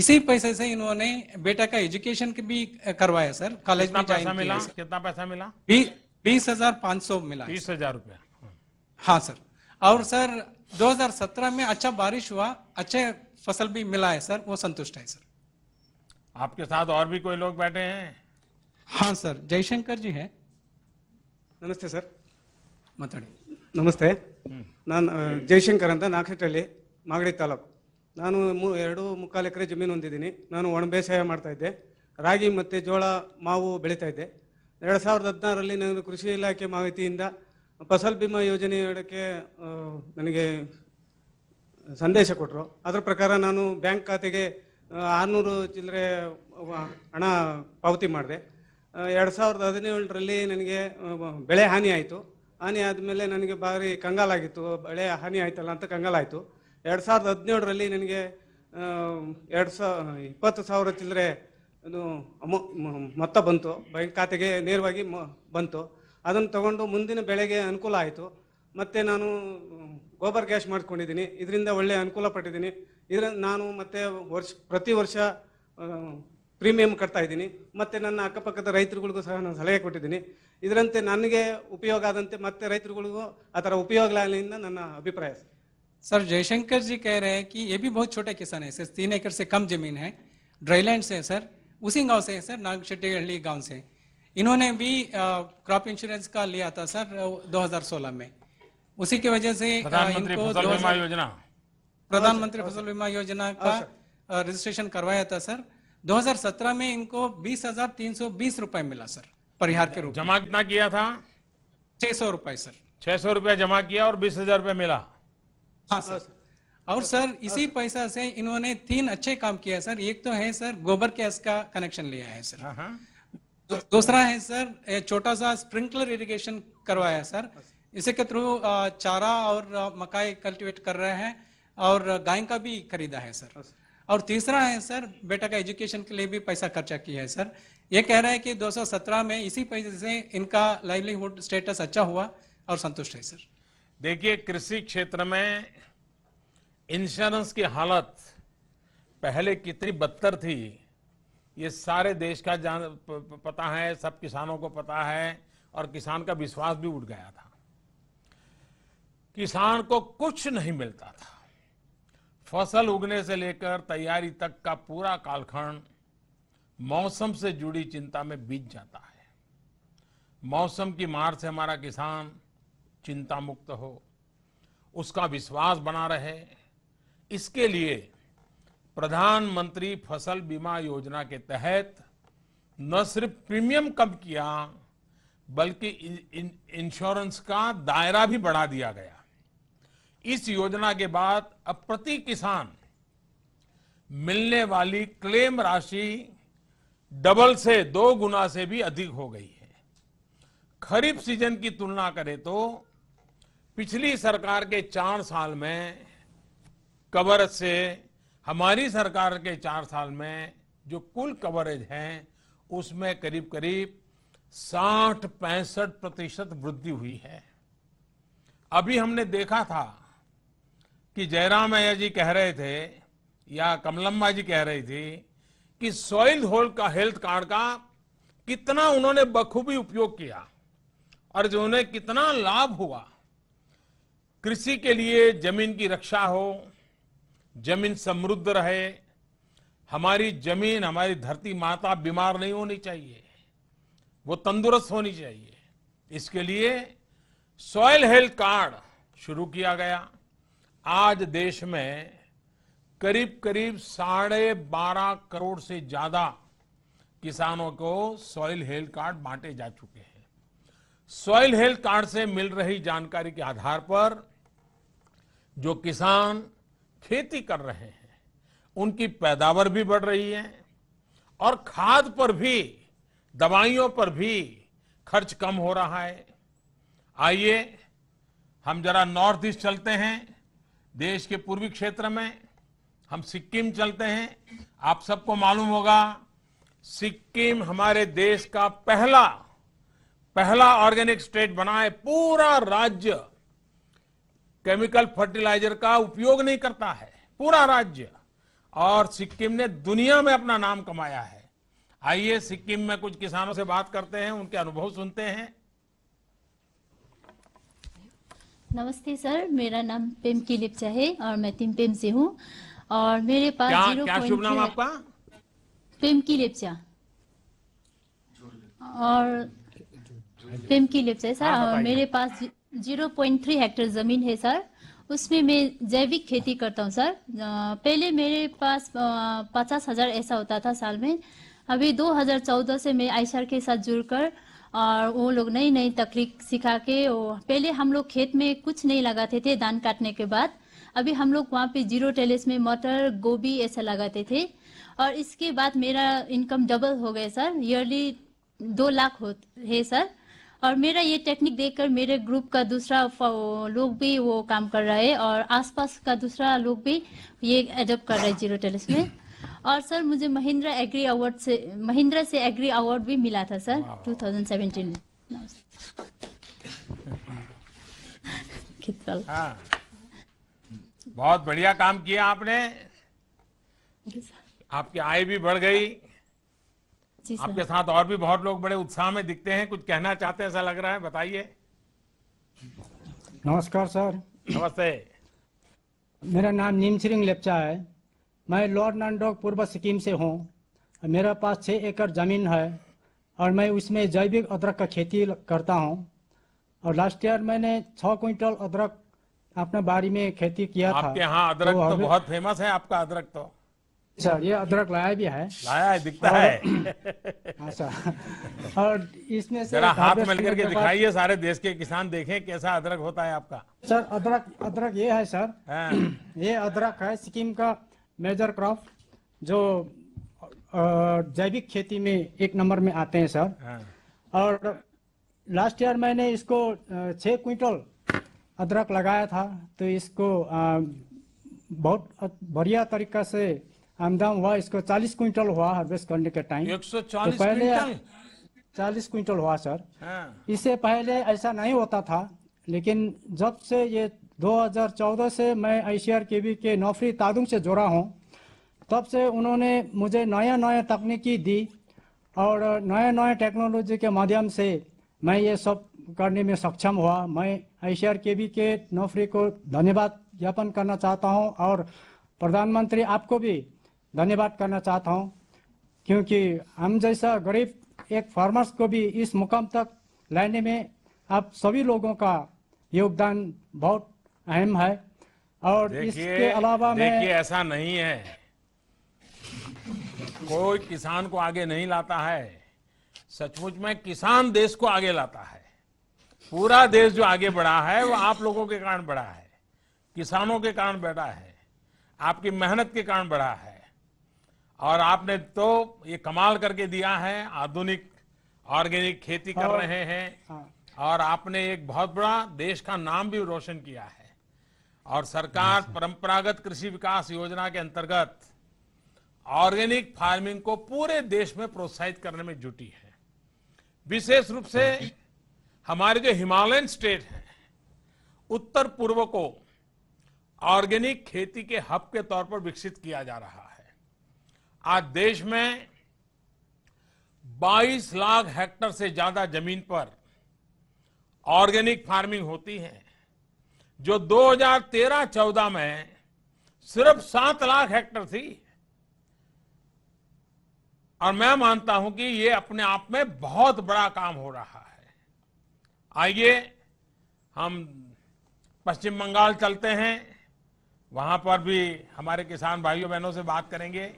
इसी पैसे से इन्होंने बेटा का एजुकेशन भी करवाया सर, कॉलेज में ज्वाइन किया. कितना पैसा मिला? 20,500 मिला. 30,000 रुपया. हाँ सर. और सर 2017 में अच्छा बारिश हुआ, अच्छे फसल भी मिला है सर, वो संतुष्ट है सर. आपके साथ और भी कोई लोग बैठे हैं? हाँ सर, जयशंकर जी है. नमस्ते सर. मतड़ी. नमस्ते. नान जयशंकर अंत, नागशेट्टहಳ್ಳಿ, ಮಾಗಡಿ ತಾಲೂಕು. ನಾನು 2.25 ಎಕರೆ ಜಮೀನು ಹೊಂದಿದ್ದೀನಿ. ನಾನು ಒಣ ಬೇಸಾಯ ಮಾಡ್ತಾಯಿದ್ದೆ, ರಾಗಿ ಮತ್ತು ಜೋಳ, ಮಾವು ಬೆಳೀತಾ ಇದ್ದೆ. 2016ರಲ್ಲಿ ನಾನು ಕೃಷಿ ಇಲಾಖೆ ಮಾಹಿತಿಯಿಂದ ಫಸಲ್ ಬಿಮಾ ಯೋಜನೆಯಡಕ್ಕೆ ನನಗೆ ಸಂದೇಶ ಕೊಟ್ಟರು. ಅದರ ಪ್ರಕಾರ ನಾನು ಬ್ಯಾಂಕ್ ಖಾತೆಗೆ 600 ಚಿಲ್ಲರೆ ಹಣ ಪಾವತಿ ಮಾಡಿದೆ. 2017ರಲ್ಲಿ ನನಗೆ ಬೆಳೆ ಹಾನಿ ಆಯಿತು. ಹಾನಿ ಆದಮೇಲೆ ನನಗೆ ಭಾರಿ ಕಂಗಾಲಾಗಿತ್ತು, ಬೆಳೆ ಹಾನಿ ಆಯ್ತಲ್ಲ ಅಂತ ಕಂಗಾಲಾಯಿತು. 2018ರಲ್ಲಿ ನನಗೆ 20,000 ಚಿಲ್ಲರೆ ಮೊತ್ತ ಬಂತು, ಬ್ಯಾಂಕ್ ಖಾತೆಗೆ ನೇರವಾಗಿ ಬಂತು. ಅದನ್ನು ತಗೊಂಡು ಮುಂದಿನ ಬೆಳೆಗೆ ಅನುಕೂಲ ಆಯಿತು. ಮತ್ತು ನಾನು ಗೋಬರ್ ಗ್ಯಾಸ್ ಮಾಡ್ಕೊಂಡಿದ್ದೀನಿ, ಇದರಿಂದ ಒಳ್ಳೆಯ ಅನುಕೂಲ ಪಟ್ಟಿದ್ದೀನಿ. ನಾನು ಮತ್ತೆ ಪ್ರತಿ ವರ್ಷ ಪ್ರೀಮಿಯಂ ಕಟ್ತಾಯಿದ್ದೀನಿ. ಮತ್ತು ನನ್ನ ಅಕ್ಕಪಕ್ಕದ ರೈತರುಗಳಿಗೂ ಸಹ ನಾನು ಸಲಹೆ ಕೊಟ್ಟಿದ್ದೀನಿ. ಇದರಂತೆ ನನಗೆ ಉಪಯೋಗ ಆದಂತೆ ಮತ್ತೆ ರೈತರುಗಳಿಗೂ ಆ ಥರ ಉಪಯೋಗ ಆಗಲಿಂದ ನನ್ನ ಅಭಿಪ್ರಾಯ. सर जयशंकर जी कह रहे हैं कि ये भी बहुत छोटे किसान है सर, 3 एकड़ से कम जमीन है, ड्राईलैंड से है सर, उसी गांव से है सर, नागशेट्टहಳ್ಳಿ गांव से. इन्होंने भी क्रॉप इंश्योरेंस का लिया था सर 2016 में. उसी की वजह से प्रधानमंत्री फसल बीमा योजना का रजिस्ट्रेशन करवाया था सर, 2017 में इनको 20,320 रुपए मिला सर परिहार के रूप। जमा कितना किया था? 600 रुपए सर, 600 रुपए जमा किया और 20,000 रुपए मिला। हाँ सर, और सर इसी पैसा से इन्होंने 3 अच्छे काम किया सर। एक तो है सर गोबर गैस का कनेक्शन लिया है सर, दूसरा है सर छोटा सा स्प्रिंकलर इरिगेशन करवाया सर, इसी के थ्रू चारा और मकाई कल्टीवेट कर रहे हैं और गाय का भी खरीदा है सर। और तीसरा है सर बेटा का एजुकेशन के लिए भी पैसा खर्चा किया है सर। ये कह रहा है कि 2017 में इसी पैसे से इनका लाइवलीहुड स्टेटस अच्छा हुआ और संतुष्ट है सर। देखिए कृषि क्षेत्र में इंश्योरेंस की हालत पहले कितनी बदतर थी ये सारे देश का पता है, सब किसानों को पता है और किसान का विश्वास भी उठ गया था। किसान को कुछ नहीं मिलता था, फसल उगने से लेकर तैयारी तक का पूरा कालखंड मौसम से जुड़ी चिंता में बीत जाता है। मौसम की मार से हमारा किसान चिंता मुक्त हो, उसका विश्वास बना रहे, इसके लिए प्रधानमंत्री फसल बीमा योजना के तहत न सिर्फ प्रीमियम कम किया बल्कि इंश्योरेंस का दायरा भी बढ़ा दिया गया। इस योजना के बाद अब प्रति किसान मिलने वाली क्लेम राशि डबल से 2 गुना से भी अधिक हो गई है। खरीफ सीजन की तुलना करें तो पिछली सरकार के 4 साल में कवरेज से हमारी सरकार के 4 साल में जो कुल कवरेज है उसमें करीब करीब 60-65% वृद्धि हुई है। अभी हमने देखा था कि जयराम जी कह रहे थे या कमलम्मा जी कह रही थी कि सॉइल हेल्थ कार्ड का कितना उन्होंने बखूबी उपयोग किया और जो उन्हें कितना लाभ हुआ। कृषि के लिए जमीन की रक्षा हो, जमीन समृद्ध रहे, हमारी जमीन हमारी धरती माता बीमार नहीं होनी चाहिए, वो तंदुरुस्त होनी चाहिए, इसके लिए सॉयल हेल्थ कार्ड शुरू किया गया। आज देश में करीब करीब 12.5 करोड़ से ज्यादा किसानों को सॉयल हेल्थ कार्ड बांटे जा चुके हैं। सॉयल हेल्थ कार्ड से मिल रही जानकारी के आधार पर जो किसान खेती कर रहे हैं उनकी पैदावार भी बढ़ रही है और खाद पर भी दवाइयों पर भी खर्च कम हो रहा है। आइए हम जरा नॉर्थ ईस्ट चलते हैं, देश के पूर्वी क्षेत्र में हम सिक्किम चलते हैं। आप सबको मालूम होगा सिक्किम हमारे देश का पहला ऑर्गेनिक स्टेट बना है। पूरा राज्य केमिकल फर्टिलाइजर का उपयोग नहीं करता है, पूरा राज्य, और सिक्किम ने दुनिया में अपना नाम कमाया है। आइए सिक्किम में कुछ किसानों से बात करते हैं, उनके अनुभव सुनते हैं। नमस्ते सर, मेरा नाम पिमकी लेप्चा है और मैं तिमपेम से हूँ और मेरे पास क्या शुभ नाम आपका? पिमकी लेप्चा है सर। और मेरे पास 0.3 हेक्टेयर जमीन है सर, उसमें मैं जैविक खेती करता हूँ सर। पहले मेरे पास 50,000 ऐसा होता था साल में, अभी 2014 से मैं आईसार के साथ जुड़कर और वो लोग नई नई तकनीक सिखा के, पहले हम लोग खेत में कुछ नहीं लगाते थे धान काटने के बाद, अभी हम लोग वहाँ पे 0 टेरेस में मटर गोभी ऐसा लगाते थे और इसके बाद मेरा इनकम डबल हो गया सर, ईयरली 2 लाख है सर। और मेरा ये टेक्निक देखकर मेरे ग्रुप का दूसरा लोग भी वो काम कर रहे हैं और आसपास का दूसरा लोग भी ये एडप्ट कर रहे हैं 0 टेरेस में। और सर मुझे महिंद्रा से एग्री अवार्ड भी मिला था सर 2017 में। हाँ, बहुत बढ़िया काम किया आपने, आपकी आय भी बढ़ गई। आपके साथ और भी बहुत लोग बड़े उत्साह में दिखते हैं, कुछ कहना चाहते हैं ऐसा लग रहा है, बताइए। नमस्कार सर। नमस्ते, मेरा नाम नीमसिंह लेप्चा है, मैं लॉर्ड नानडोक पूर्व सिक्किम से हूँ। मेरे पास 6 एकड़ ज़मीन है और मैं उसमें जैविक अदरक का खेती करता हूँ और लास्ट ईयर मैंने 6 क्विंटल अदरक अपने बाड़ी में खेती किया था। आपके यहाँ अदरक तो बहुत फेमस है आपका, अदरक तो सर ये अदरक लाया भी है, लाया है, दिखता है। हाँ सर, और इसमें से हाथ में लेकर के दिखाइए, सारे देश के किसान देखें कैसा अदरक होता है आपका। सर अदरक ये है सर, ये अदरक है सिक्किम का मेजर क्रॉप जो जैविक खेती में एक नंबर में आते हैं सर। और लास्ट ईयर मैंने इसको 6 क्विंटल अदरक लगाया था, तो इसको बहुत बढ़िया तरीका से आमदन हुआ। इसको 40 क्विंटल हुआ हार्वेस्ट करने के टाइम, 140 क्विंटल 40 क्विंटल हुआ सर। इससे पहले ऐसा नहीं होता था, लेकिन जब से ये 2014 से मैं ICRKB के नौफरी तादुंग से जुड़ा हूँ, तब से उन्होंने मुझे नया तकनीकी दी और नया टेक्नोलॉजी के माध्यम से मैं ये सब करने में सक्षम हुआ। मैं ICRKB के नौफरी को धन्यवाद ज्ञापन करना चाहता हूँ और प्रधानमंत्री आपको भी धन्यवाद करना चाहता हूँ, क्योंकि हम जैसा गरीब एक फार्मर्स को भी इस मुकाम तक लाने में आप सभी लोगों का योगदान बहुत अहम है। और इसके अलावा देखिए ऐसा नहीं है कोई किसान को आगे नहीं लाता है, सचमुच में किसान देश को आगे लाता है। पूरा देश जो आगे बढ़ा है वो आप लोगों के कारण बढ़ा है, किसानों के कारण बढ़ा है, आपकी मेहनत के कारण बढ़ा है। और आपने तो ये कमाल करके दिया है, आधुनिक ऑर्गेनिक खेती कर रहे हैं और आपने एक बहुत बड़ा देश का नाम भी रोशन किया है। और सरकार परंपरागत कृषि विकास योजना के अंतर्गत ऑर्गेनिक फार्मिंग को पूरे देश में प्रोत्साहित करने में जुटी है। विशेष रूप से हमारे जो हिमालयन स्टेट हैं, उत्तर पूर्व को ऑर्गेनिक खेती के हब के तौर पर विकसित किया जा रहा है। आज देश में 22 लाख हेक्टेयर से ज्यादा जमीन पर ऑर्गेनिक फार्मिंग होती है, जो 2013-14 में सिर्फ 7 लाख हेक्टेयर थी। और मैं मानता हूं कि ये अपने आप में बहुत बड़ा काम हो रहा है। आइए हम पश्चिम बंगाल चलते हैं, वहां पर भी हमारे किसान भाइयों बहनों से बात करेंगे।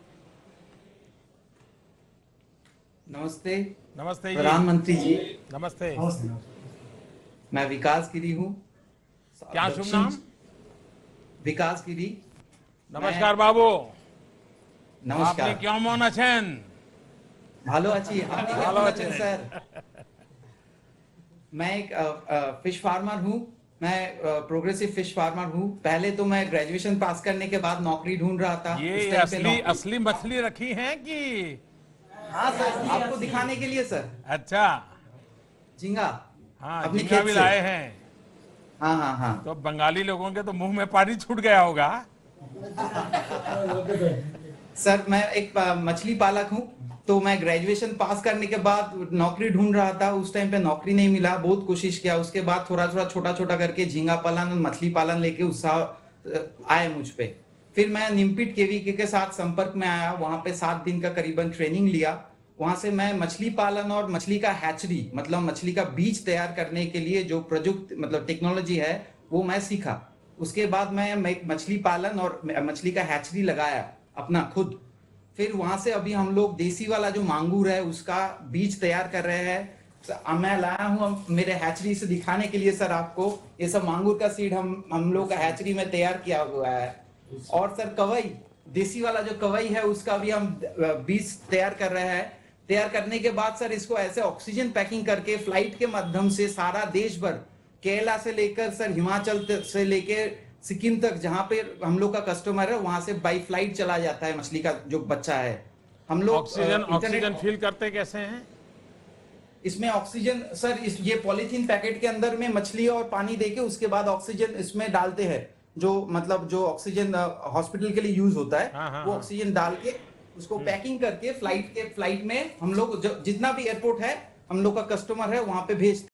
नमस्ते। नमस्ते प्रधानमंत्री जी। नमस्ते। मैं विकास गिरी हूँ। क्या शुभ नाम? विकास गिरी। नमस्कार बाबू। नमस्कार। आपने क्यों मौन आछेन? भालो अच्छी। सर मैं एक फिश फार्मर हूँ, मैं प्रोग्रेसिव फिश फार्मर हूँ। पहले तो मैं ग्रेजुएशन पास करने के बाद नौकरी ढूंढ रहा था। ये असली मछली रखी है कि? हाँ सर, आपको दिखाने के लिए सर। अच्छा, झींगा। हाँ, अपने झींगा भी लाए हैं। हाँ हाँ हाँ। तो बंगाली लोगों के तो मुंह में पानी छूट गया होगा। सर मैं एक मछली पालक हूँ, तो मैं ग्रेजुएशन पास करने के बाद नौकरी ढूंढ रहा था। उस टाइम पे नौकरी नहीं मिला, बहुत कोशिश किया। उसके बाद थोड़ा छोटा करके झींगा पालन और मछली पालन लेके उत्साह आए मुझ पे। फिर मैं निम्पिट केवीके के साथ संपर्क में आया, वहाँ पे 7 दिन का करीबन ट्रेनिंग लिया। वहाँ से मैं मछली पालन और मछली का हैचरी, मतलब मछली का बीज तैयार करने के लिए जो प्रयुक्त मतलब टेक्नोलॉजी है वो मैं सीखा। उसके बाद मैं मछली पालन और मछली का हैचरी लगाया अपना खुद। फिर वहां से अभी हम लोग देसी वाला जो मांगूर है उसका बीज तैयार कर रहे हैं। मैं लाया हूँ मेरे हैचरी से दिखाने के लिए सर आपको। ये सब मांगूर का सीड हम लोग का हैचरी में तैयार किया हुआ है। और सर कवई, देसी वाला जो कवई है उसका भी हम बीज तैयार कर रहे हैं। तैयार करने के बाद सर इसको ऐसे ऑक्सीजन पैकिंग करके फ्लाइट के माध्यम से सारा देश भर, केरला से लेकर सर हिमाचल से लेकर सिक्किम तक, जहाँ पे हम लोग का कस्टमर है वहां से बाई फ्लाइट चला जाता है मछली का जो बच्चा है। हम लोग ऑक्सीजन फील करते कैसे हैं? इसमें ऑक्सीजन सर ये पॉलीथीन पैकेट के अंदर में मछली और पानी देके उसके बाद ऑक्सीजन इसमें डालते हैं, जो मतलब जो ऑक्सीजन हॉस्पिटल के लिए यूज होता है। हाँ, हाँ, वो ऑक्सीजन डाल के उसको पैकिंग करके फ्लाइट में हम लोग जितना भी एयरपोर्ट है हम लोग का कस्टमर है वहाँ पे भेजते।